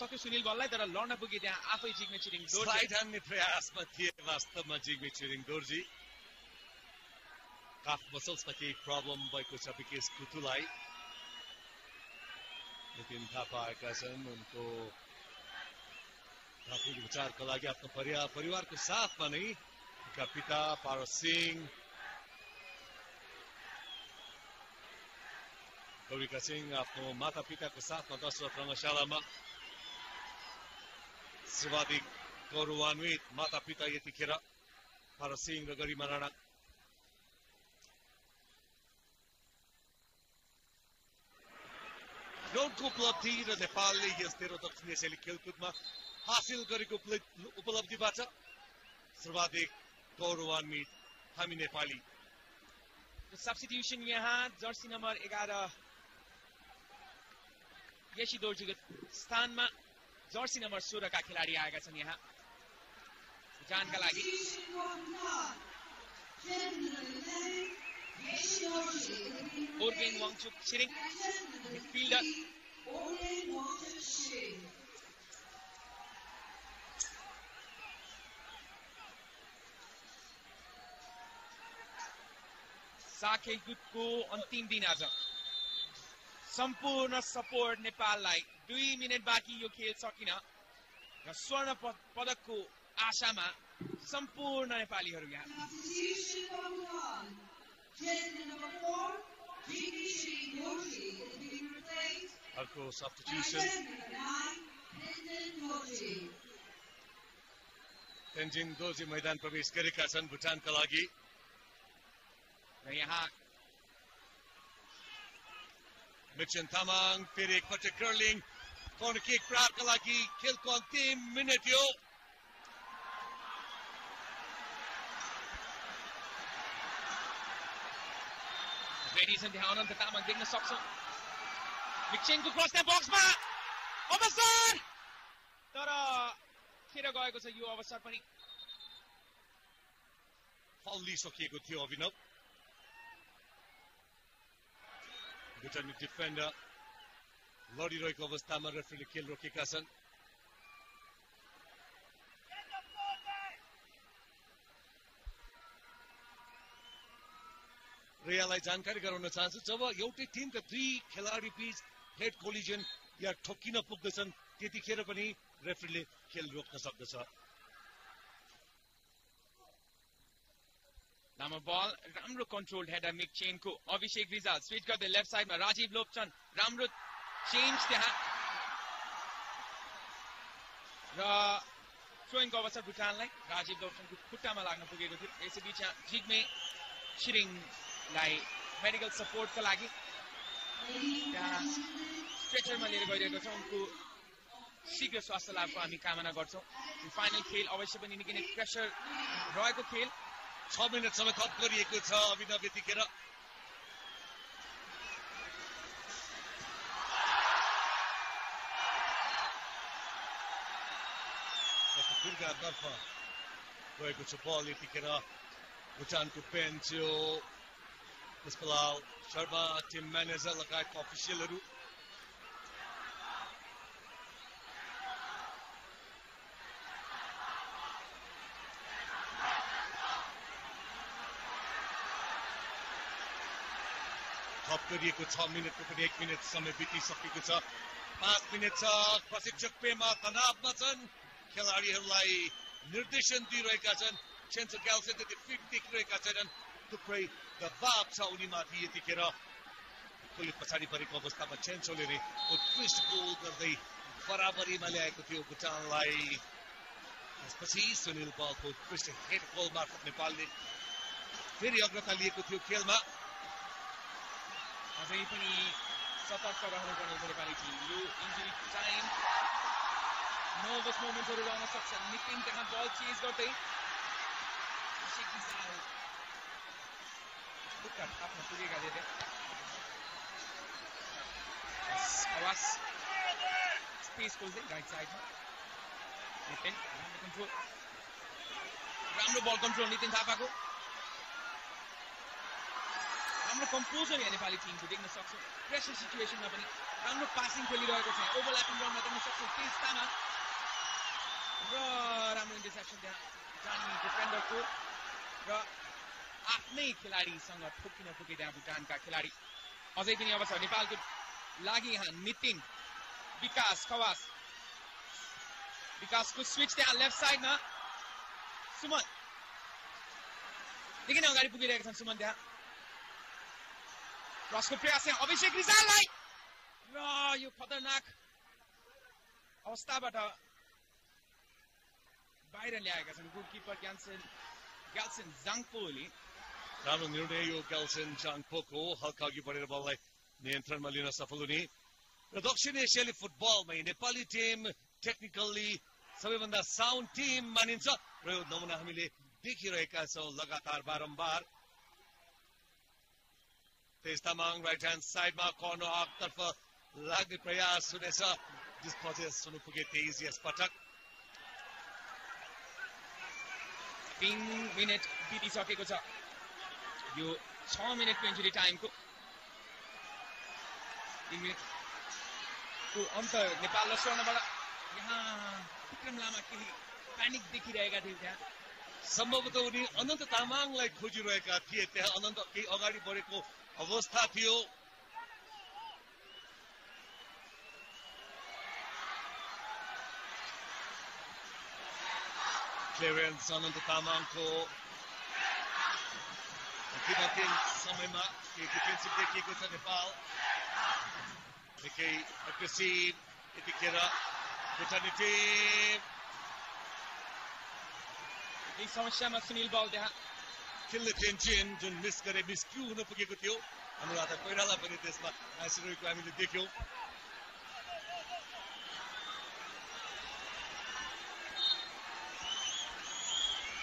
सक्यो सुनिल बललाई, तर लड्न पुगे त्यहाँ आफै जिग्मे छिरिङ दोर्जी। स्लाइड हान्ने प्रयासमा थिए वास्तवमा जिग्मे छिरिङ दोर्जी। काफ मसल्समा केही प्रब्लम भएको छ विकेश कुतुलाई। नितिन थापा आएका छन्, उनको थपिलो उपचारको लागि आफ्नो परिवार परिवारको साथमा नै उनका पिता पारो सिंह, गौरीका सिंह आफ्नो माता पिताको साथमा दशरथ रङ्गशालामा। सर्वाधिक गौरवान्वित माता पिता यतिखेर पारो सिंह र गरिमा राणा। दोनको उपलब्धि र नेपालले यस तेह्र दक्षिण एसियाली खेलकुदमा हासिल गरेको उपलब्धिबाट सर्वाधिक गौरवान्वित हामी नेपाली। सब्स्टिट्युसन यहाँ जर्सी नम्बर एघार यशी दोर्जीको स्थानमा जर्सी नम्बर सोह्र का खिलाडी आएका छन् यहाँ भुटानका लागि। मिडफिल्डर खेलकुदको अन्तिम दिन आज सम्पूर्ण सपोर्ट नेपाललाई। दुई मिनट बाँकी यो खेल सकिन र स्वर्ण पदकको आशामा सम्पूर्ण नेपालीहरू यहाँ। अर्को सब्स्टिट्युसन तेन्जिङ दोर्जी मैदान प्रवेश गरेका छन् भुटानका लागि। यहाँ मिक्चेन तामाङ फेरि एकपटक कर्लिङ कर्नर किक प्राप्तका लागि। खेलको अन्तिम मिनट हो। अनन्त तामाङ देख्न सक्छौँ मिक्चेनको क्रस त्यहाँ बक्समा अवसर, तर खेर गएको छ यो अवसर पनि। फल लिइसकिएको थियो अभिनव। भुटानी डिफेन्डर लडिरहेको अवस्थामा रेफ्रीले खेल रोकेका छन्। र यहाँलाई जानकारी गराउन चाहन्छु, जब एउटै टिमका दुई खेलाडी बीच हेड कोलिजन या ठोकिन पुग्दछन् त्यतिखेर पनि रेफ्रीले खेल रोक्न सक्दछ। लामो बल, राम्रो कन्ट्रोल हेडर मिक्चेनको। अभिषेक रिजाल स्विच गर्दै लेफ्ट साइडमा राजीव लोपचन्द, राम्रो चेन्ज त्यहाँ। र थ्रोइङको अवसर भुटानलाई राजीव गौतमको खुट्टामा लाग्न पुगेको थियो। यसैबीच जिग्मे छिरिङलाई मेडिकल सपोर्टका लागि स्ट्रेचरमा लिएर गइरहेको छ। उनको शीघ्र स्वास्थ्य लाभको हामी कामना गर्छौं। फाइनल खेल अवश्य पनि निकै नै प्रेसर रहेको खेल। छ मिनेटसम्म थप गरिएको छ अभिनव यतिखेर। दुर्गातर्फ गएको छ बल यतिखेर। भुटानको बेन्च यो यसपला शर्मा टिम म्यानेजर लगायतका अफिसियलहरू थप गरिएको छ। मिनेटको पनि एक मिनट समय बितिसकेको छ। पाँच मिनट छ। प्रशिक्षक पेमा तनावमा छन्। खेलाडीहरूलाई निर्देशन दिइरहेका छन्। चेन्चो ग्याल्सेन त्यति फिट देखिरहेका छैनन्। थुप्रै दबाब छ उनीमाथि यतिखेर। गोली पछाडि परेको अवस्थामा चेन्चोले उत्कृष्ट गोल गर्दै बराबरीमा ल्याएको थियो भुटानलाई। त्यसपछि सुनिल बालको उत्कृष्ट हेड गोल मार्फत नेपालले फेरि अग्रता लिएको थियो खेलमा। अझै पनि सतर्क रहनुपर्ने नेपाली टिम। यो इन्जुरी टाइम नर्भस मोमेन्टहरु रहन सक्छ। नितिन थापा बल चेज गर्दै खुट्टा थाप्न पुगेका थिए। खवास स्पेस खोज्दै राइट साइडमा नितिन राम्रो कन्ट्रोल, राम्रो बल कन्ट्रोल नितिन थापाको। राम्रो कम्पोजर यहाँ नेपाली टिमको देख्न सक्छौँ। प्रेसर सिचुएसनमा पनि राम्रो पासिङ खेलिरहेको छ। ओभरल्यापिङ रनमा देख्न सक्छौँ। तेज तामाङ र राम्रो इन्टरसेप्सन त्यहाँ जाने डिफेन्डरको र आफ्नै खेलाडीसँग ठोकिन पुगे त्यहाँ भुटानका खेलाडी। अझै पनि अवसर नेपालको लागि यहाँ नितिन, विकास खवास। विकासको स्विच त्यहाँ लेफ्ट साइडमा सुमन। निकै नै अगाडि पुगिरहेका छन् सुमन। त्यहाँ क्रसको प्रयास यहाँ अभिषेक रिजाललाई र यो खतरनाक अवस्थाबाट बाहिर ल्याएका छन् गोलकिपर ग्याल्सेन ग्याल्सेन जाङपोले। राम्रो निर्णय यो ग्याल्सेन जाङपोको। हल्का अघि बढेर बललाई नियन्त्रणमा लिन सफल हुने। र दक्षिण एसियाली फुटबलमै नेपाली टिम टेक्निकल्ली सबैभन्दा साउन्ड टिम मानिन्छ र यो नमुना हामीले देखिरहेका छौँ लगातार बारम्बार। तेज तामाङ राइट ह्यान्ड साइडमा कर्नर आर्कतर्फ लाग्ने प्रयास हुनेछ। डिस्पोजेस हुनु पुगे तेज यस पटक। तीन मिनट बितिसकेको छ यो छ मिनटको इन्जुरी टाइमको। तीन मिनटको अन्तर नेपाल र स्वर्णबाट। यहाँ विक्रम लामा केही प्यानिक देखिरहेका थिए। त्यहाँ सम्भवतः उनी अनन्त तामाङलाई खोजिरहेका थिए। त्यहाँ अनन्त केही अगाडि बढेको अवस्था थियो। क्लियरेन्स अनन्त तामाङको। अन्तिम समयमा केही डिफेन्सिभ देखिएको छ नेपाल। निकै एग्रेसिभ यतिखेर भुटानी टिम। यही समस्यामा सुनिल बाल। त्यहाँ खेल्ने टेन्सन जुन मिस गरे, मिस क्यू हुन पुगेको थियो। अनुराधा कोइराला पनि त्यसमा आइसकेको हामीले देख्यौँ।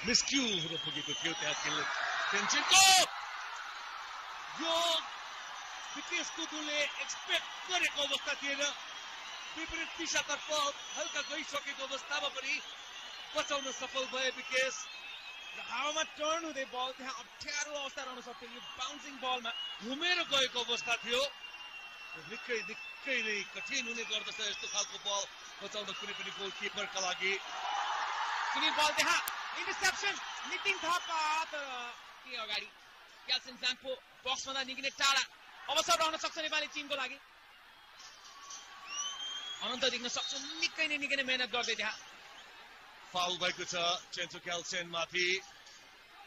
मिस्क्यू हुन पुगेको थियो त्यहाँ खेल्ने टेन्सनको। यो विकेश कुदुले एक्सपेक्ट गरेको अवस्था थिएन। विपरीत दिशातर्फ हल्का गइसकेको अवस्थामा पनि बचाउन सफल भए विकेश। र हावामा टर्न हुँदै बल त्यहाँ अप्ठ्यारो अवस्था रहन सक्थ्यो। यो बाउन्सिङ बलमा घुमेर गएको अवस्था थियो। निकै निकै नै कठिन हुने गर्दछ यस्तो खालको बल बचाउन कुनै पनि गोलकिपरका लागि। सुनिल बल त्यहाँ इन्टरसेप्सन नितिन थापा। तर के अगाडि ग्याल्सेन जाङपो बक्सभन्दा निक्लिने टाढा अवसर रहन सक्छ नेपाली टिमको लागि। अनन्त देख्न सक्छ निकै नै निकै नै मेहनत गर्दै। त्यहाँ फाउल भएको छ चेन्चो ग्याल्सेन माथि।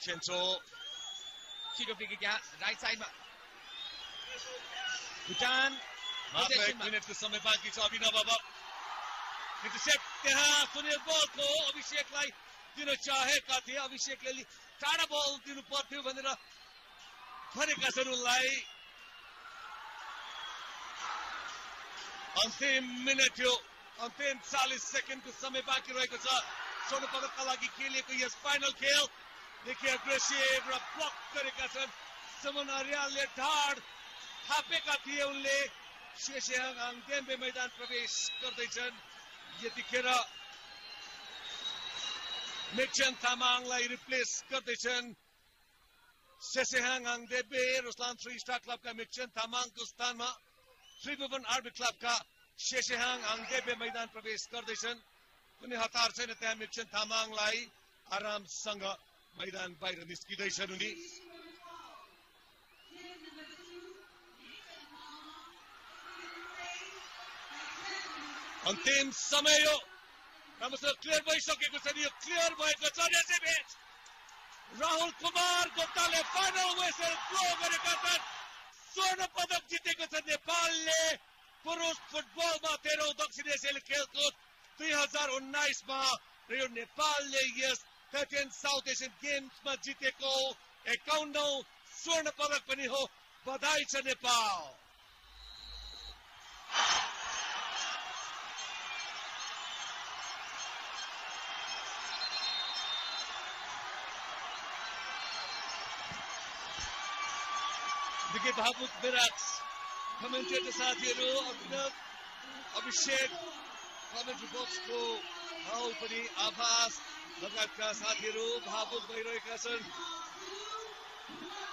चेन्चो छिटो फ्री किक यहाँ राइट साइडमा। भुटान मात्र एक मिनेटको समय बाँकी छ। अभिनव अब इंटरसेप्ट त्यहाँ सुनिल बलको अभिषेकलाई दिन चाहेका थिए, अभिषेकले टाढा बल दिनु पर्थ्यो भनेर भनेका छन् उनलाई। अन्तिम मिनट यो, अन्तिम चालीस सेकेन्डको समय बाँकी रहेको छ। सोह्र पदकका लागि खेलिएको यस फाइनल खेल देखि एग्रेसिभ र ब्लक गरेका छन्। सुमन अर्यालले ढाड थापेका थिए उनले। शेषेहाङ आङ्गेम्बे मैदान प्रवेश गर्दैछन्। यतिखेर मिक्चन तामाङलाई रिप्लेस गर्दैछन् Sesehang Angembe. Ruslan three star क्लबका मिक्चन तामाङको स्थानमा त्रिभुवन आरबी क्लबका शेषेहाङ आङ्गेम्बे मैदान प्रवेश गर्दैछन्। कुनै हतार छैन त्यहाँ। मिक्चन तामाङलाई आरामसँग मैदान बाहिर निस्किँदैछन् उनी। अन्तिम समय हो, राम्रोसँग क्लियर भइसकेको छ नि। यो क्लियर भएको छ यसै बीच राहुल कुमार गुप्ताले फाइनल वेसर ड्रो गरेका छन्। स्वर्ण पदक जितेको छ नेपालले पुरुष फुटबलमा तेह्रौं दक्षिण एसियाली खेलकुद दुई हजार उन्नाइसमा र यो नेपालले यस थर्टीन साउथ एसियन गेम्समा जितेको एकाउन्नौ स्वर्ण पदक पनि हो। बधाई छ नेपाल। भावुक विराट कमेन्टेटर साथीहरू, अभिनव अभिषेक कमेन्ट्री बक्सको हाउ पनि आभास लगायतका साथीहरू भावुक भइरहेका छन्।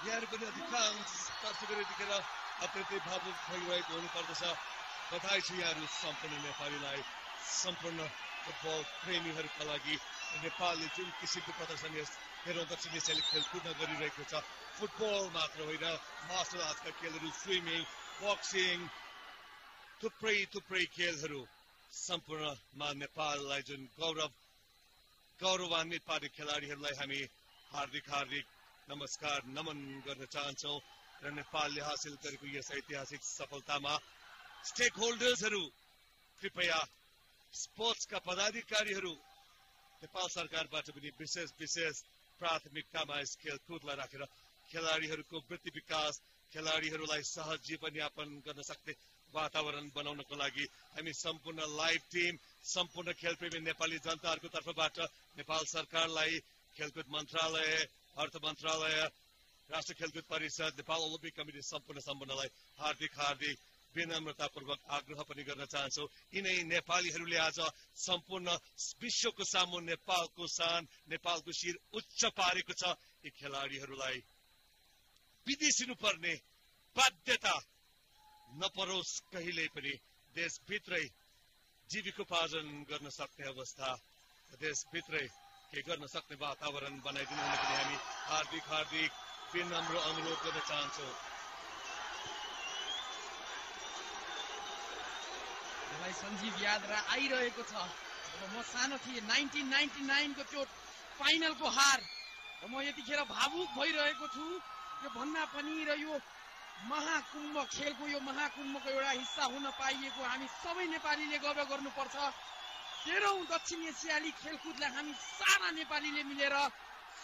यहाँहरू पनि अधिकांश दर्शकहरू देखेर अत्यन्तै भावुक भइरहेको हुनुपर्दछ। बधाई छ यहाँहरू सम्पूर्ण नेपालीलाई, सम्पूर्ण फुटबल प्रेमीहरूका लागि। नेपालले जुन किसिमको प्रदर्शन यस हेरौँ दक्षिण एसियाली खेलकुदमा गरिरहेको छ, फुटबल मात्र होइन, मार्शल आर्ट्सका खेलहरू, स्विमिङ, बक्सिङ, थुप्रै थुप्रै खेलहरू सम्पूर्णमा नेपाललाई जुन गौरव गौरवान्वित पार्ने खेलाडीहरूलाई हामी हार्दिक हार्दिक नमस्कार नमन गर्न चाहन्छौँ। र नेपालले हासिल गरेको यस ऐतिहासिक सफलतामा स्टेक होल्डर्सहरू, कृपया स्पोर्ट्सका पदाधिकारीहरू, नेपाल सरकारबाट पनि विशेष विशेष प्राथमिकतामा यस खेलकुदलाई राखेर खेलाडीहरूको वृत्ति विकास, खेलाडीहरूलाई सहज जीवनयापन गर्न सक्ने वातावरण बनाउनको लागि हामी सम्पूर्ण लाइभ टिम, सम्पूर्ण खेलप्रेमी नेपाली जनताहरूको तर्फबाट नेपाल सरकारलाई, खेलकुद मन्त्रालय, अर्थ मन्त्रालय, राष्ट्रिय खेलकुद परिषद, नेपाल ओलम्पिक कमिटी सम्पूर्ण सम्पूर्णलाई हार्दिक हार्दिक विनम्रतापूर्वक आग्रह पनि गर्न चाहन्छौँ। यिनै नेपालीहरूले आज सम्पूर्ण विश्वको सामु नेपालको शान, नेपालको शिर उच्च पारेको छ। यी खेलाडीहरूलाई विदेशिनुपर्ने बाध्यता नपरोस्, कहिल्यै पनि देशभित्रै जीविकोपार्जन गर्न सक्ने अवस्था, देशभित्रै के गर्न सक्ने वातावरण बनाइदिनु हुने पनि हामी हार्दिक हार्दिक विनम्र अनुरोध गर्न चाहन्छौँ। मलाई सञ्जीव याद आइरहेको छ। म सानो थिएँ, नाइन्टिन नाइन्टी नाइनको त्यो फाइनलको हार, र म यतिखेर भावुक भइरहेको छु। यो भन्दा पनि र यो महाकुम्भ खेलको, यो महाकुम्भको एउटा हिस्सा हुन पाइएको हामी सबै नेपालीले गर्व गर्नुपर्छ। तेह्रौँ दक्षिण एसियाली खेलकुदलाई हामी सारा नेपालीले मिलेर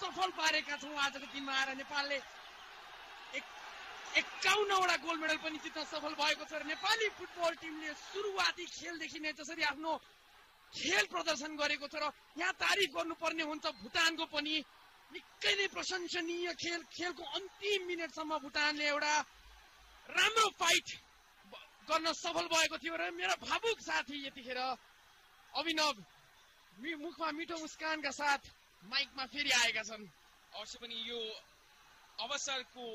सफल पारेका छौँ। आजको दिनमा आएर नेपालले एक्काउन्नवटा गोल्ड मेडल पनि जित्न सफल भएको छ। नेपाली फुटबल टिमले सुरुवाती खेलदेखि नै जसरी आफ्नो खेल प्रदर्शन गरेको छ, र यहाँ तारिफ गर्नुपर्ने हुन्छ भुटानको पनि। निकै नै प्रशंसनीय खेल, खेलको अन्तिम मिनटसम्म भुटानले एउटा राम्रो फाइट गर्न सफल भएको थियो। र मेरा भावुक साथी यतिखेर अभिनव मुखमा मिठो मुस्कानका साथ माइकमा फेरि आएका छन्। अवश्य पनि यो अवसरको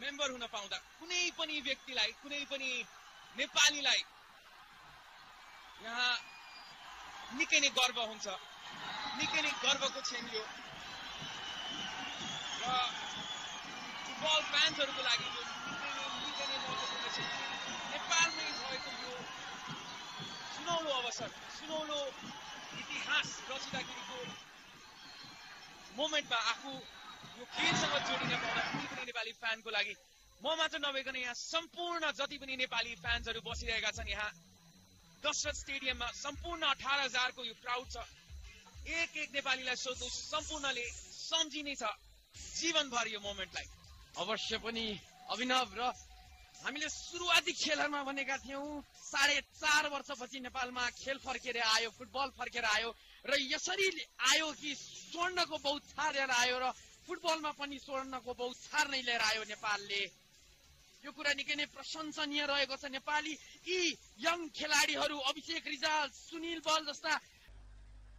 मेम्बर हुन पाउँदा कुनै पनि व्यक्तिलाई, कुनै पनि नेपालीलाई यहाँ निकै नै गर्व हुन्छ, निकै नै गर्वको क्षण यो। र फुटबल फ्यान्सहरूको लागि यो निकै नै निकै नै महत्त्वपूर्ण छ। नेपालमै भएको यो सुनौलो अवसर, सुनौलो इतिहास रचिँदाखेरिको मोमेन्टमा आफू यो खेलसँग जोडिन पाउँदा कुनै पनि नेपाली फ्यानको लागि म मात्र नभएको यहाँ सम्पूर्ण जति पनि नेपाली फ्यान्सहरु बसिरहेका छन् यहाँ दशरथ स्टेडियममा सम्पूर्ण अठार हजार को यो क्राउड छ। एक एक नेपालीलाई सोध्नु सम्पूर्णले सम्झिने छ जीवनभर यो मोमेन्टलाई। अवश्य पनि अभिनव, र हामीले सुरुवाती खेलहरुमा भनेका थियौं साढे चार वर्षपछि नेपालमा खेल फर्केर आयो, फुटबल फर्केर आयो र यसरी आयो कि स्वर्णको बौछार लिएर आयो र फुटबलमा पनि स्वर्णको बौछार नै लिएर आयो नेपालले। यो कुरा निकै नै प्रशंसनीय रहेको छ। नेपाली यी यङ खेलाडीहरू अभिषेक रिजाल, सुनील बल जस्ता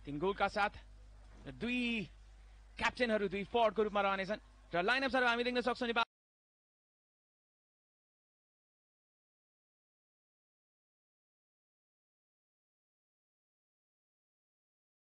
तीन गोलका साथ दुई क्याप्टेनहरू दुई फरको रूपमा रहनेछन् र लाइनअपहरू हामी देख्न सक्छौं।